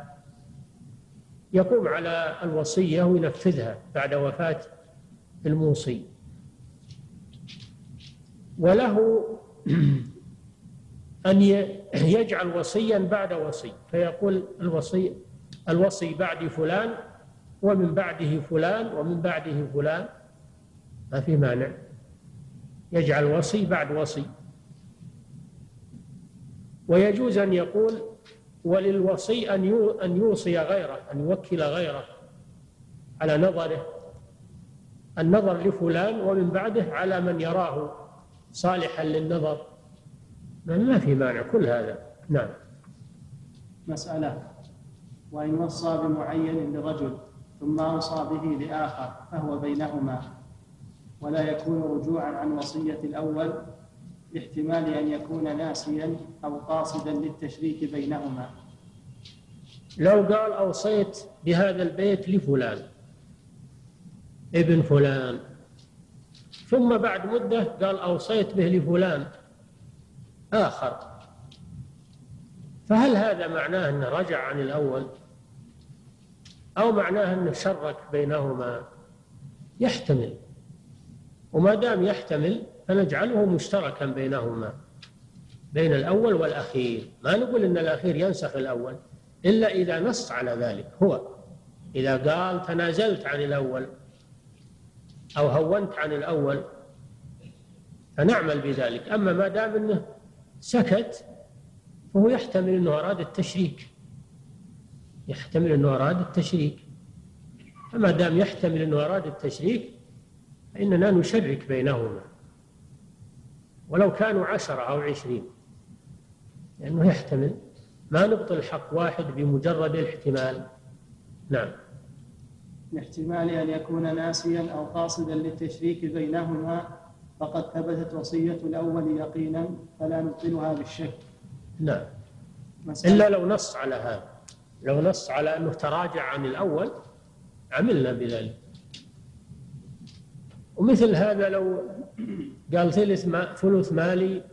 يقوم على الوصية وينفذها بعد وفاة الموصي. وله أن يجعل وصيا بعد وصي، فيقول الوصي الوصي بعد فلان ومن بعده فلان ومن بعده فلان، ما في مانع، يجعل وصي بعد وصي. ويجوز أن يقول وللوصي أن يوصي غيره، أن يوكل غيره على نظره، النظر لفلان ومن بعده على من يراه صالحا للنظر، ما في مانع كل هذا. نعم. مسألة وإن وصى بمعين لرجل ثم أوصى به لآخر فهو بينهما، ولا يكون رجوعا عن وصية الأول لاحتمال أن يكون ناسيا أو قاصدا للتشريك بينهما. لو قال أوصيت بهذا البيت لفلان ابن فلان، ثم بعد مدة قال أوصيت به لفلان آخر، فهل هذا معناه أنه رجع عن الأول، أو معناه أنه شرك بينهما؟ يحتمل، وما دام يحتمل فنجعله مشتركا بينهما، بين الأول والأخير. ما نقول أن الأخير ينسخ الأول إلا إذا نص على ذلك هو، إذا قال تنازلت عن الأول أو هونت عن الأول فنعمل بذلك. أما ما دام أنه سكت وهو يحتمل أنه أراد التشريك، يحتمل أنه أراد التشريك. فما دام يحتمل أنه أراد التشريك فإننا نشرك بينهما ولو كانوا عشرة أو عشرين، لأنه يحتمل، ما نبطل حق واحد بمجرد الاحتمال. نعم. لاحتمال أن يكون ناسيا أو قاصدا للتشريك بينهما، فقد ثبتت وصية الأول يقينا فلا نبطلها بالشك. نعم، إلا لو نص على هذا، لو نص على أنه تراجع عن الأول عملنا بذلك. ومثل هذا لو قال ثلث ما ثلث مالي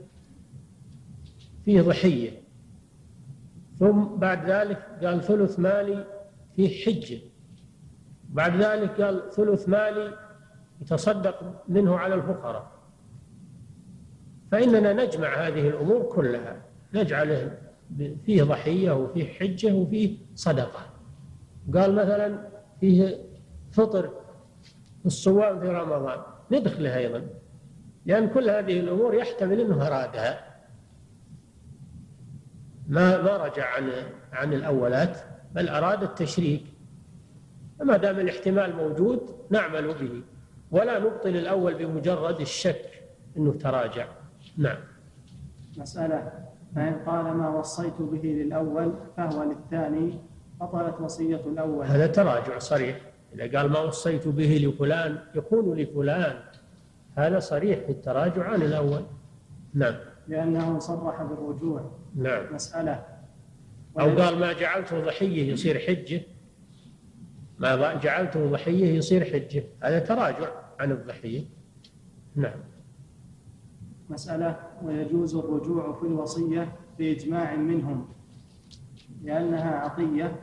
فيه ضحية، ثم بعد ذلك قال ثلث مالي فيه حجة، بعد ذلك قال ثلث مالي يتصدق منه على الفقراء، فإننا نجمع هذه الأمور كلها، نجعله فيه ضحية وفيه حجة وفيه صدقة. قال مثلا فيه فطر الصوام في رمضان، ندخلها أيضا، لأن كل هذه الأمور يحتمل أنه أرادها، ما ما رجع عن عن الأولات بل أراد التشريك. فما دام الاحتمال موجود نعمل به ولا نبطل الأول بمجرد الشك أنه تراجع. نعم. مسألة: فإن قال ما وصيت به للأول فهو للثاني بطلت وصية الأول. هذا تراجع صريح، إذا قال ما وصيت به لفلان يكون لفلان، هذا صريح في التراجع عن الأول. نعم، لأنه صرح بالرجوع. نعم. مسألة: أو قال ما جعلته ضحية يصير حجة، ما جعلته ضحية يصير حجة، هذا تراجع عن الضحية. نعم. مسألة: ويجوز الرجوع في الوصية بإجماع منهم لأنها عطية.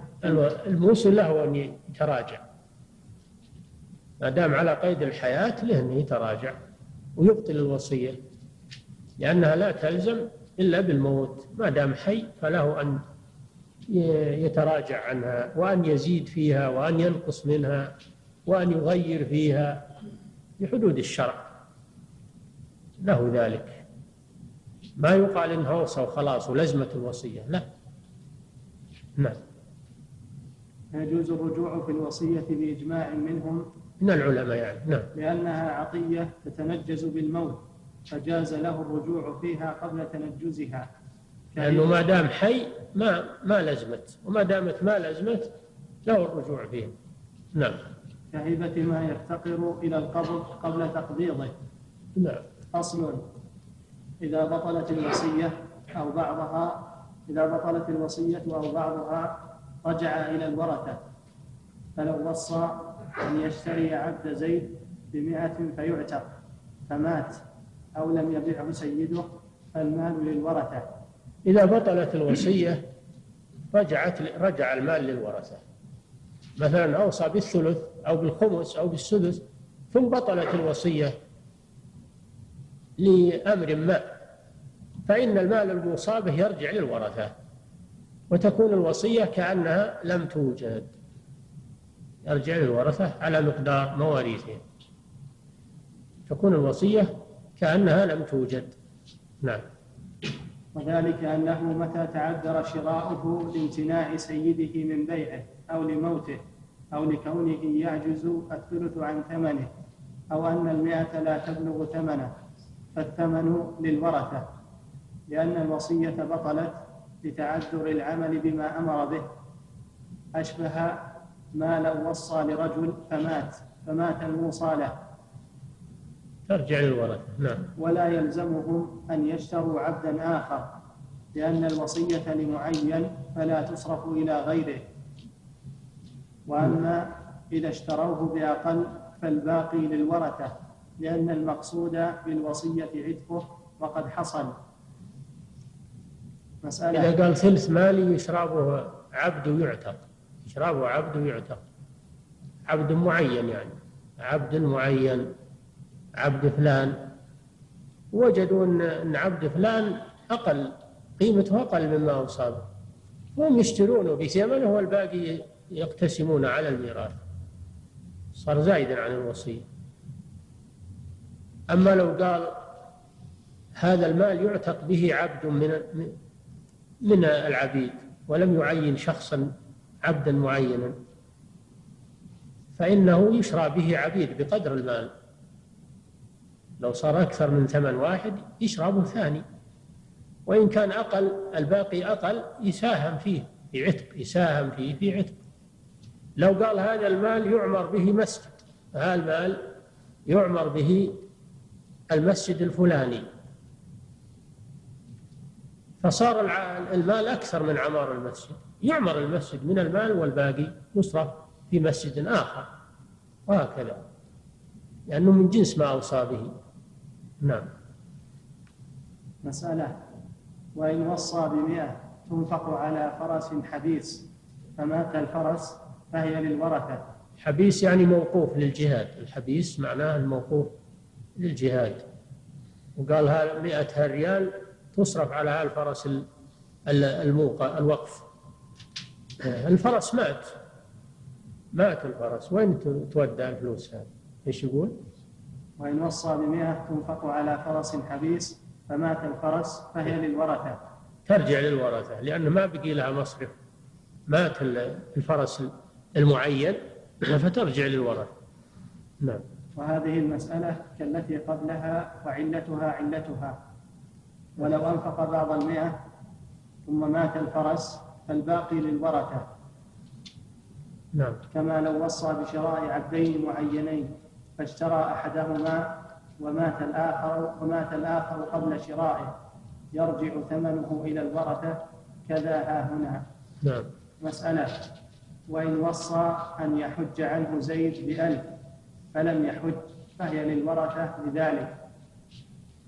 الموصل له أن يتراجع، ما دام على قيد الحياة له أن يتراجع ويبطل الوصية، لأنها لا تلزم إلا بالموت، ما دام حي فله أن يتراجع عنها وأن يزيد فيها وأن ينقص منها وأن يغير فيها بحدود الشرع، له ذلك. ما يقال إنها وصى وخلاص ولزمة الوصية، لا. نعم. يجوز الرجوع في الوصية بإجماع منهم، من العلماء يعني. نعم. لأنها عطية تتنجز بالموت، فجاز له الرجوع فيها قبل تنجزها، لأنه ما دام حي ما ما لزمت، وما دامت ما لزمت له الرجوع فيها. نعم. كهبة ما يفتقر إلى القبض قبل تقبيضه. نعم. أصل: إذا بطلت الوصية أو بعضها، إذا بطلت الوصية أو بعضها رجع إلى الورثة. فلو وصى أن يشتري عبد زيد بمئة فيعتق فمات أو لم يبيعه سيده فالمال للورثة. إذا بطلت الوصية رجعت رجع المال للورثة. مثلا أوصى بالثلث أو بالخمس أو بالسدس، ثم بطلت الوصية لأمر ما، فإن المال الموصى به يرجع للورثة، وتكون الوصية كأنها لم توجد، يرجع للورثة على مقدار مواريثهم، تكون الوصية كأنها لم توجد. نعم. وذلك أنه متى تعذر شراؤه لامتناع سيده من بيعه أو لموته أو لكونه يعجز الثلث عن ثمنه، أو أن المئة لا تبلغ ثمنه، فالثمن للورثة، لأن الوصية بطلت لتعذر العمل بما أمر به. أشبه ما لو وصى لرجل فمات فمات الموصى له، ترجع للورثة. نعم. ولا يلزمهم أن يشتروا عبدا آخر، لأن الوصية لمعين فلا تصرف إلى غيره. وأما إذا اشتروه بأقل فالباقي للورثة، لأن المقصود بالوصية عتقه وقد حصل. مسألة: إذا قال ثلث مالي يشربه عبد ويعتق، يشربه عبد ويعتق، عبد معين يعني، عبد معين، عبد فلان، وجدوا أن عبد فلان أقل قيمته، أقل مما أوصى، وهم يشترونه بثمنه والباقي يقتسمون على الميراث، صار زائدا عن الوصية. أما لو قال هذا المال يعتق به عبد من من العبيد ولم يعين شخصا عبدا معينا، فإنه يشرى به عبيد بقدر المال. لو صار أكثر من ثمن واحد يشربه ثاني، وإن كان أقل الباقي أقل يساهم فيه في عتق، يساهم فيه في عتق. لو قال هذا المال يعمر به مسجد، هذا المال يعمر به المسجد الفلاني، فصار المال أكثر من عمار المسجد، يعمر المسجد من المال والباقي يصرف في مسجد آخر، وهكذا، لأنه من جنس ما أوصى به. نعم. مسألة: وإن وصى بمئة تنفق على فرس حبيس فمات الفرس فهي للورثة. حبيس يعني موقوف للجهاد، الحبيس معناه الموقوف للجهاد. وقال هذا مئة هريال تصرف على هذا الفرس الموقع الوقف. الفرس مات، مات الفرس، وين تودع الفلوس هذه؟ ايش يقول؟ وإن وصى بمئة تنفق على فرس حبيس فمات الفرس فهي للورثة. ترجع للورثة، لأنه ما بقي لها مصرف، مات الفرس المعين فترجع للورثة. نعم. وهذه المسألة كالتي قبلها وعلتها علتها: ولو أنفق بعض المئة ثم مات الفرس فالباقي للورثة. نعم. كما لو وصى بشراء عبدين معينين فاشترى أحدهما ومات الآخر ومات الآخر قبل شرائه يرجع ثمنه إلى الورثة، كذا ها هنا. نعم. مسألة: وإن وصى أن يحج عنه زيد بألف فلم يحج فهي للورثة لذلك.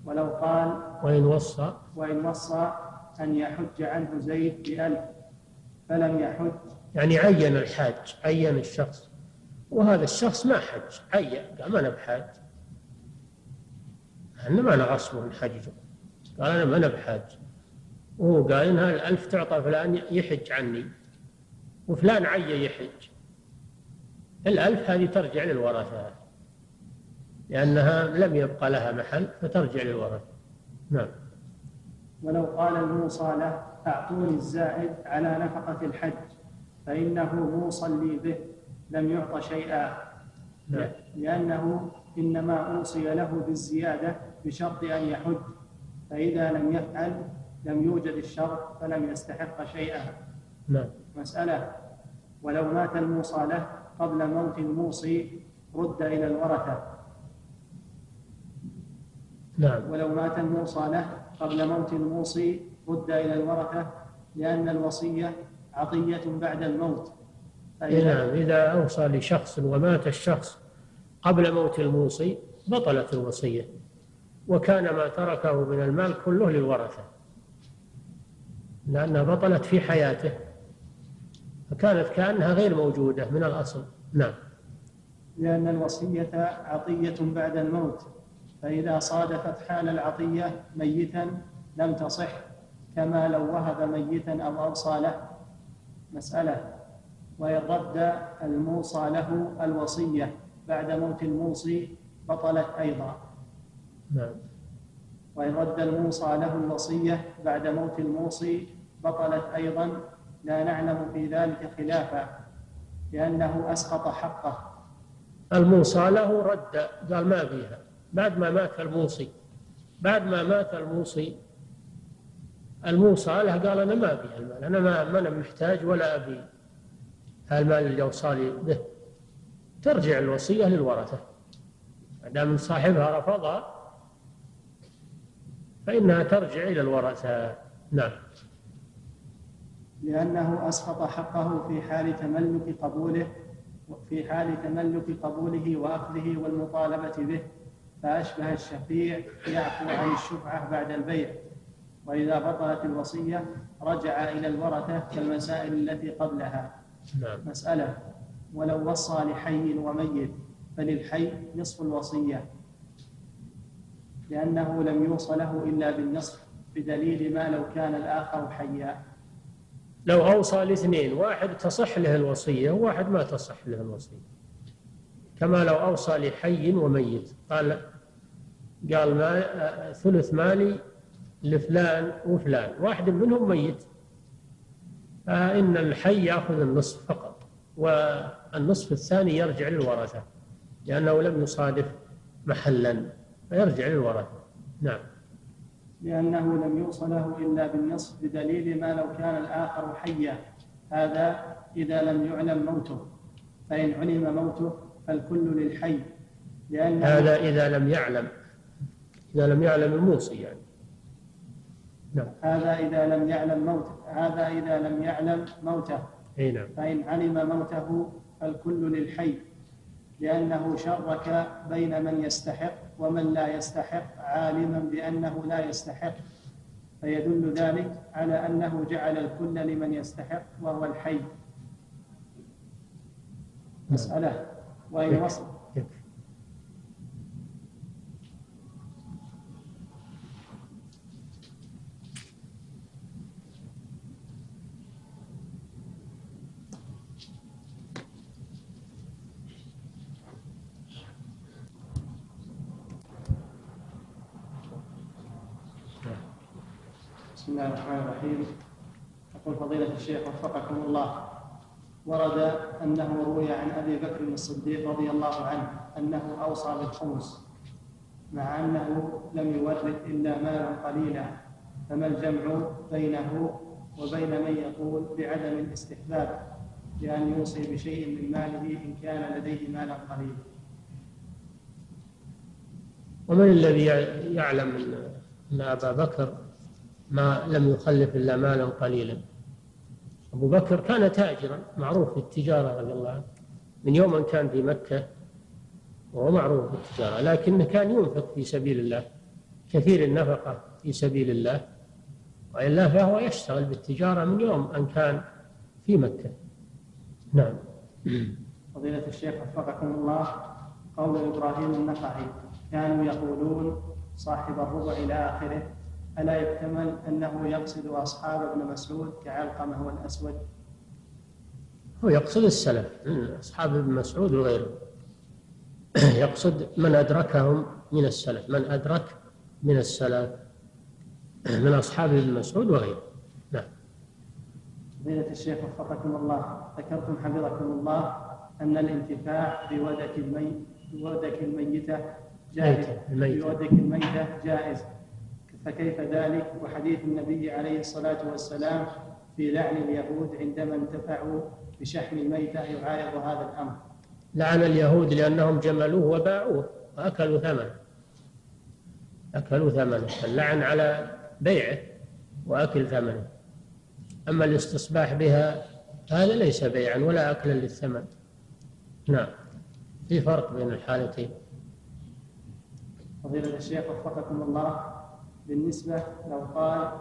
ولو قال: وإن وصى وإن وصى أن يحج عنه زيد بألف فلم يحج، يعني عين الحاج، عين الشخص، وهذا الشخص ما حج، عين، قال ما أنا بحاج، أنا ما أنا غصبه من حجه، قال أنا ما أنا بحاج، وهو قال إن هالألف تعطى فلان يحج عني، وفلان عي يحج، الألف هذه ترجع للورثة لأنها لم يبقى لها محل فترجع للورثة. نعم. ولو قال الموصى له: أعطوني الزائد على نفقة الحج فإنه موصى لي به، لم يعط شيئا. نعم. لأنه إنما أوصي له بالزيادة بشرط أن يحج، فإذا لم يفعل لم يوجد الشرط فلم يستحق شيئا. نعم. مسألة: ولو مات الموصى له قبل موت الموصي رد إلى الورثة. نعم. ولو مات الموصى له قبل موت الموصي رد إلى الورثة، لأن الوصية عطية بعد الموت. نعم. إذا أوصى لشخص ومات الشخص قبل موت الموصي بطلت الوصية، وكان ما تركه من المال كله للورثة، لأنها بطلت في حياته، فكانت كأنها غير موجودة من الأصل. نعم. لأن الوصية عطية بعد الموت، فإذا صادفت حال العطية ميتا لم تصح، كما لو وهب ميتا أو أوصى له. مسألة: ويرد الموصى له الوصية بعد موت الموصي بطلت أيضا. نعم. ويرد الموصى له الوصية بعد موت الموصي بطلت أيضا، لا نعلم في ذلك خلافا، لأنه أسقط حقه. الموصى له رد، قال ما فيها، بعد ما مات الموصي، بعد ما مات الموصي الموصى له قال أنا ما أبي المال، أنا ما أنا محتاج ولا أبي هالمال اللي أوصالي به. ترجع الوصية للورثة، ما دام صاحبها رفضها فإنها ترجع إلى الورثة. نعم. لأنه أسقط حقه في حال تملك قبوله في حال تملك قبوله وأخذه والمطالبة به، فأشبه الشفيع يعفو عن الشفعة بعد البيع. وإذا بطلت الوصية رجع إلى الورثة كالمسائل التي قبلها. نعم. مسألة: ولو وصى لحي وميت فللحي نصف الوصية، لأنه لم يوصى له إلا بالنصف، بدليل ما لو كان الآخر حيا. لو أوصى لاثنين، واحد تصح له الوصية وواحد ما تصح له الوصية، كما لو أوصى لحي وميت، قال قال ما ثلث مالي لفلان وفلان، واحد منهم ميت فإن الحي يأخذ النصف فقط، والنصف الثاني يرجع للورثة لأنه لم يصادف محلا فيرجع للورثة. نعم. لأنه لم يوصله إلا بالنصف بدليل ما لو كان الآخر حيا، هذا إذا لم يعلم موته، فإن علم موته فالكل للحي. هذا إذا لم يعلم إذا لم يعلم الموصي يعني. نعم. هذا إذا لم يعلم موته هذا إذا لم يعلم موته نعم. فإن علم موته فالكل للحي، لأنه شرك بين من يستحق ومن لا يستحق عالما بأنه لا يستحق، فيدل ذلك على أنه جعل الكل لمن يستحق وهو الحي. مسألة وإن وصل. بسم الله الرحمن الرحيم. يقول فضيلة الشيخ وفقكم الله، ورد أنه روي عن أبي بكر الصديق رضي الله عنه أنه أوصى بالخمس مع أنه لم يورد إلا مالا قليلا، فما الجمع بينه وبين من يقول بعدم الاستحباب لأن يوصي بشيء من ماله إن كان لديه مالا قليلا؟ ومن الذي يعلم أن أبا بكر ما لم يخلف إلا مالا قليلا؟ أبو بكر كان تاجرا معروف في التجارة رضي الله عنه من يوم أن كان في مكة وهو معروف في التجارة، لكنه كان ينفق في سبيل الله كثير النفقة في سبيل الله، وإلا فهو يشتغل بالتجارة من يوم أن كان في مكة. نعم. فضيلة الشيخ وفقكم الله، قول إبراهيم النخعي كانوا يقولون صاحب الربع إلى آخره، ألا يحتمل أنه يقصد أصحاب ابن مسعود كعلقمة والأسود؟ هو يقصد السلف أصحاب ابن مسعود وغيره، يقصد من أدركهم من السلف، من أدرك من السلف من أصحاب ابن مسعود وغيره. نعم. فضيلة الشيخ وفقكم الله، ذكرتم حفظكم الله أن الانتفاع بودك المي... بودك الميتة جائز بودك الميتة جائز، فكيف ذلك وحديث النبي عليه الصلاة والسلام في لعن اليهود عندما انتفعوا بشحم الميتة يعارض هذا الأمر؟ لعن اليهود لأنهم جملوه وباعوه وأكلوا ثمنه أكلوا ثمنه اللعن على بيعه وأكل ثمنه. أما الاستصباح بها هذا ليس بيعا ولا أكلا للثمن. نعم، في فرق بين الحالتين. فضيلة الشيخ وفقكم الله، بالنسبة لو قال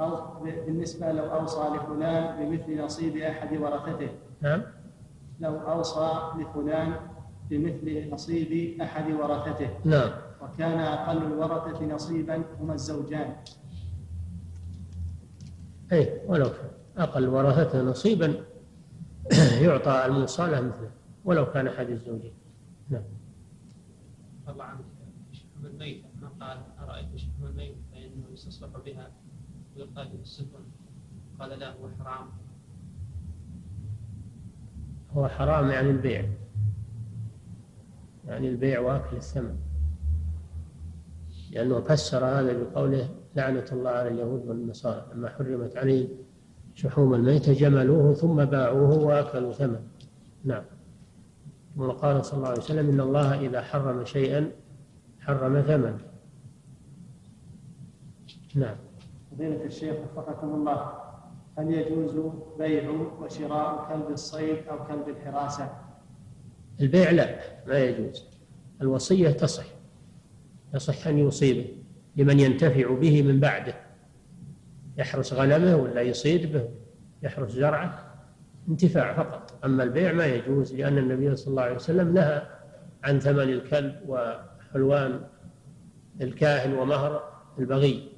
أو بالنسبة لو أوصى لفلان بمثل نصيب أحد ورثته نعم لو أوصى لفلان بمثل نصيب أحد ورثته نعم وكان أقل الورثة نصيبا هما الزوجان. أي ولو أقل ورثته نصيبا يعطى الموصى له مثله ولو كان أحد الزوجين. نعم. الله عنك شحم الميت ما قال أرأيت شحم الميت فإنه يستصلح بها ويلقى في السفن؟ قال لا، هو حرام. هو حرام يعني البيع، يعني البيع وأكل الثمن، لأنه فسر هذا بقوله لعنة الله على اليهود والنصارى لما حرمت عليه شحوم الميت جملوه ثم باعوه وأكلوا ثمن. نعم. وقال صلى الله عليه وسلم إن الله إذا حرم شيئا حرم ثمن. نعم. فضيلة الشيخ وفقكم الله، هل يجوز بيع وشراء كلب الصيد أو كلب الحراسة؟ البيع لا، ما يجوز. الوصية تصح يصح أن يصيبه لمن ينتفع به من بعده، يحرس غنمه ولا يصيد به، يحرس زرعه، انتفاع فقط. أما البيع ما يجوز، لأن النبي صلى الله عليه وسلم نهى عن ثمن الكلب وحلوان الكاهن ومهر البغي.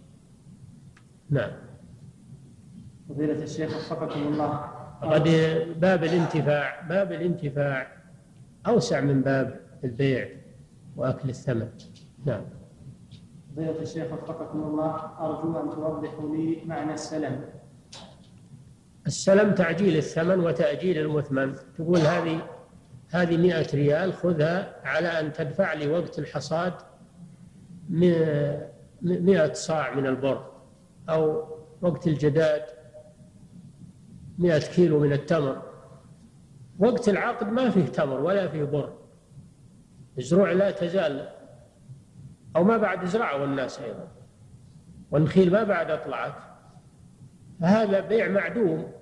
نعم. فضيلة الشيخ وفقكم الله، قد باب الانتفاع باب الانتفاع أوسع من باب البيع وأكل الثمن. نعم. فضيلة الشيخ وفقكم الله، أرجو أن توضحوا لي معنى السلم. السلم تعجيل الثمن وتأجيل المثمن. تقول هذه هذه مئة ريال خذها على أن تدفع لوقت الحصاد مئة صاع من البر، أو وقت الجداد مئة كيلو من التمر. وقت العقد ما فيه تمر ولا فيه بر، الزروع لا تزال أو ما بعد زرعوا والناس أيضا، والنخيل ما بعد أطلعت، فهذا بيع معدوم.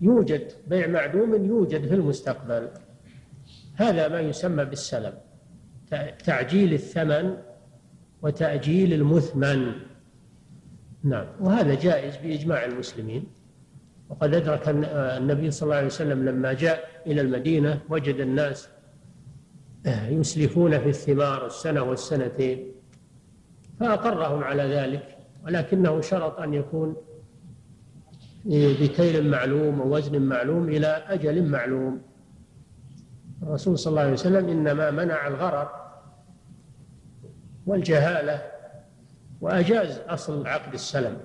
يوجد بيع معدوم يوجد في المستقبل، هذا ما يسمى بالسلم، تعجيل الثمن وتأجيل المثمن. نعم، وهذا جائز بإجماع المسلمين، وقد أدرك النبي صلى الله عليه وسلم لما جاء إلى المدينة وجد الناس يسلفون في الثمار السنة والسنتين، فأقرهم على ذلك، ولكنه شرط أن يكون بكيل معلوم ووزن معلوم إلى أجل معلوم. الرسول صلى الله عليه وسلم إنما منع الغرر والجهالة وأجاز أصل عقد السلم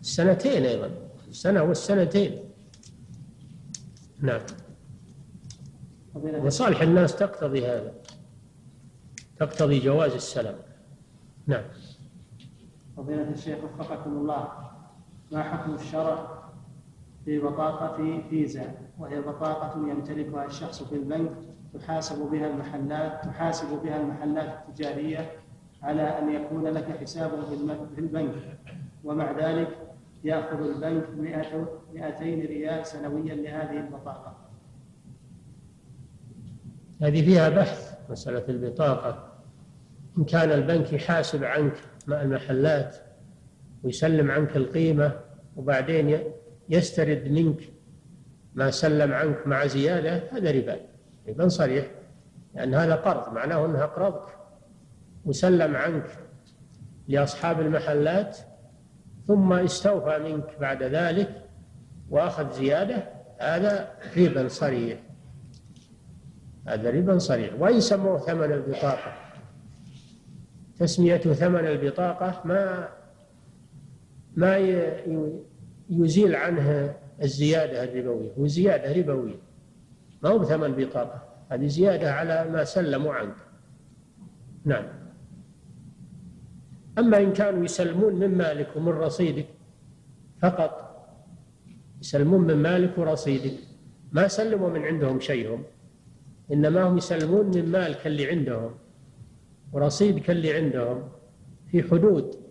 السنتين، أيضا السنة والسنتين. نعم، وصالح الناس تقتضي هذا، تقتضي جواز السلم. نعم. فضيلة الشيخ وفقكم الله، ما حكم الشرع في بطاقة فيزا، وهي بطاقة يمتلكها الشخص في البنك تحاسب بها المحلات تحاسب بها المحلات التجارية على أن يكون لك حساب في البنك، ومع ذلك يأخذ البنك مئتين ريال سنويا لهذه البطاقة؟ هذه فيها بحث، مسألة البطاقة، إن كان البنك يحاسب عنك مع المحلات ويسلم عنك القيمة وبعدين يسترد منك ما سلم عنك مع زيادة، هذا ربا، ربا صريح، لأن هذا قرض، معناه أنها أقرضك وسلم عنك لأصحاب المحلات ثم استوفى منك بعد ذلك وأخذ زيادة، هذا ربا صريح، هذا ربا صريح. وإن سموه ثمن البطاقة، تسميته ثمن البطاقة ما ما يزيل عنه الزيادة الربوية، وزيادة ربوية ما هو بثمن بطاقة، هذه زيادة على ما سلموا عنك. نعم. أما إن كانوا يسلمون من مالك ومن رصيدك فقط، يسلمون من مالك ورصيدك، ما سلموا من عندهم شيئهم، إنما هم يسلمون من مالك اللي عندهم ورصيدك اللي عندهم في حدود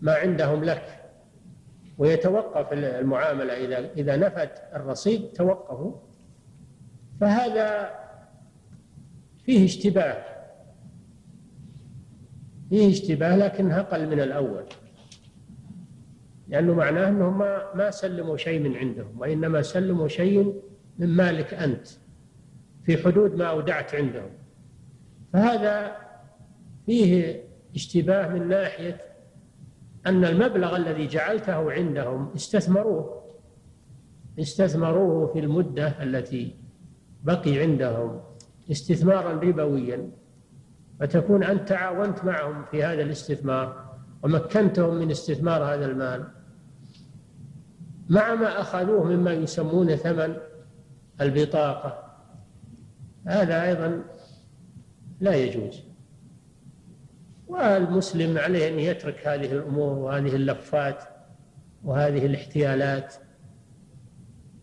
ما عندهم لك، ويتوقف المعاملة إذا إذا نفت الرصيد توقفوا، فهذا فيه اشتباه، فيه اشتباه لكنها أقل من الأول، لأنه معناه أنهم ما سلموا شيء من عندهم، وإنما سلموا شيء من مالك أنت في حدود ما أودعت عندهم، فهذا فيه اشتباه من ناحية أن المبلغ الذي جعلته عندهم استثمروه استثمروه في المدة التي بقي عندهم استثمارا ربويا، فتكون أنت تعاونت معهم في هذا الاستثمار ومكنتهم من استثمار هذا المال، مع ما أخذوه مما يسمون ثمن البطاقة، هذا أيضا لا يجوز. والمسلم عليه أن يترك هذه الأمور وهذه اللفات وهذه الاحتيالات،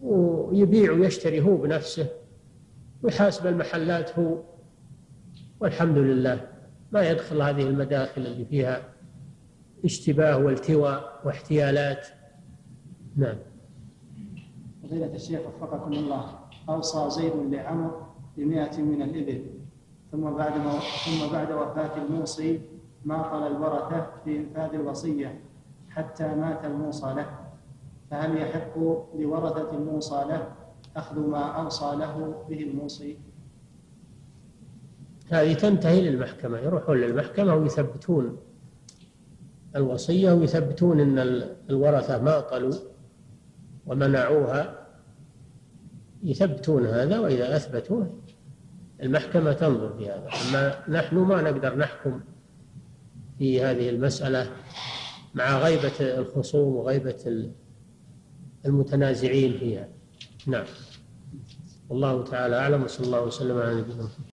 ويبيع ويشتري هو بنفسه ويحاسب المحلات هو، والحمد لله ما يدخل هذه المداخل اللي فيها اشتباه والتواء واحتيالات. نعم. فضيلة الشيخ وفقكم الله، أوصى زيد لعمر بمئة من الإبل، ثم بعد مو... ثم بعد وفاة الموصي ماطل الورثة في إنفاذ الوصية حتى مات الموصى له، فهل يحق لورثة الموصى له أخذ ما أوصى له به الموصي؟ هذه تنتهي للمحكمة، يروحون للمحكمة ويثبتون الوصية ويثبتون أن الورثة ماطلوا ومنعوها، يثبتون هذا، وإذا أثبتوه المحكمة تنظر في هذا. أما نحن ما نقدر نحكم في هذه المسألة مع غيبة الخصوم وغيبة المتنازعين فيها. نعم، والله تعالى أعلم، وصلى الله وسلم على نبينا محمد.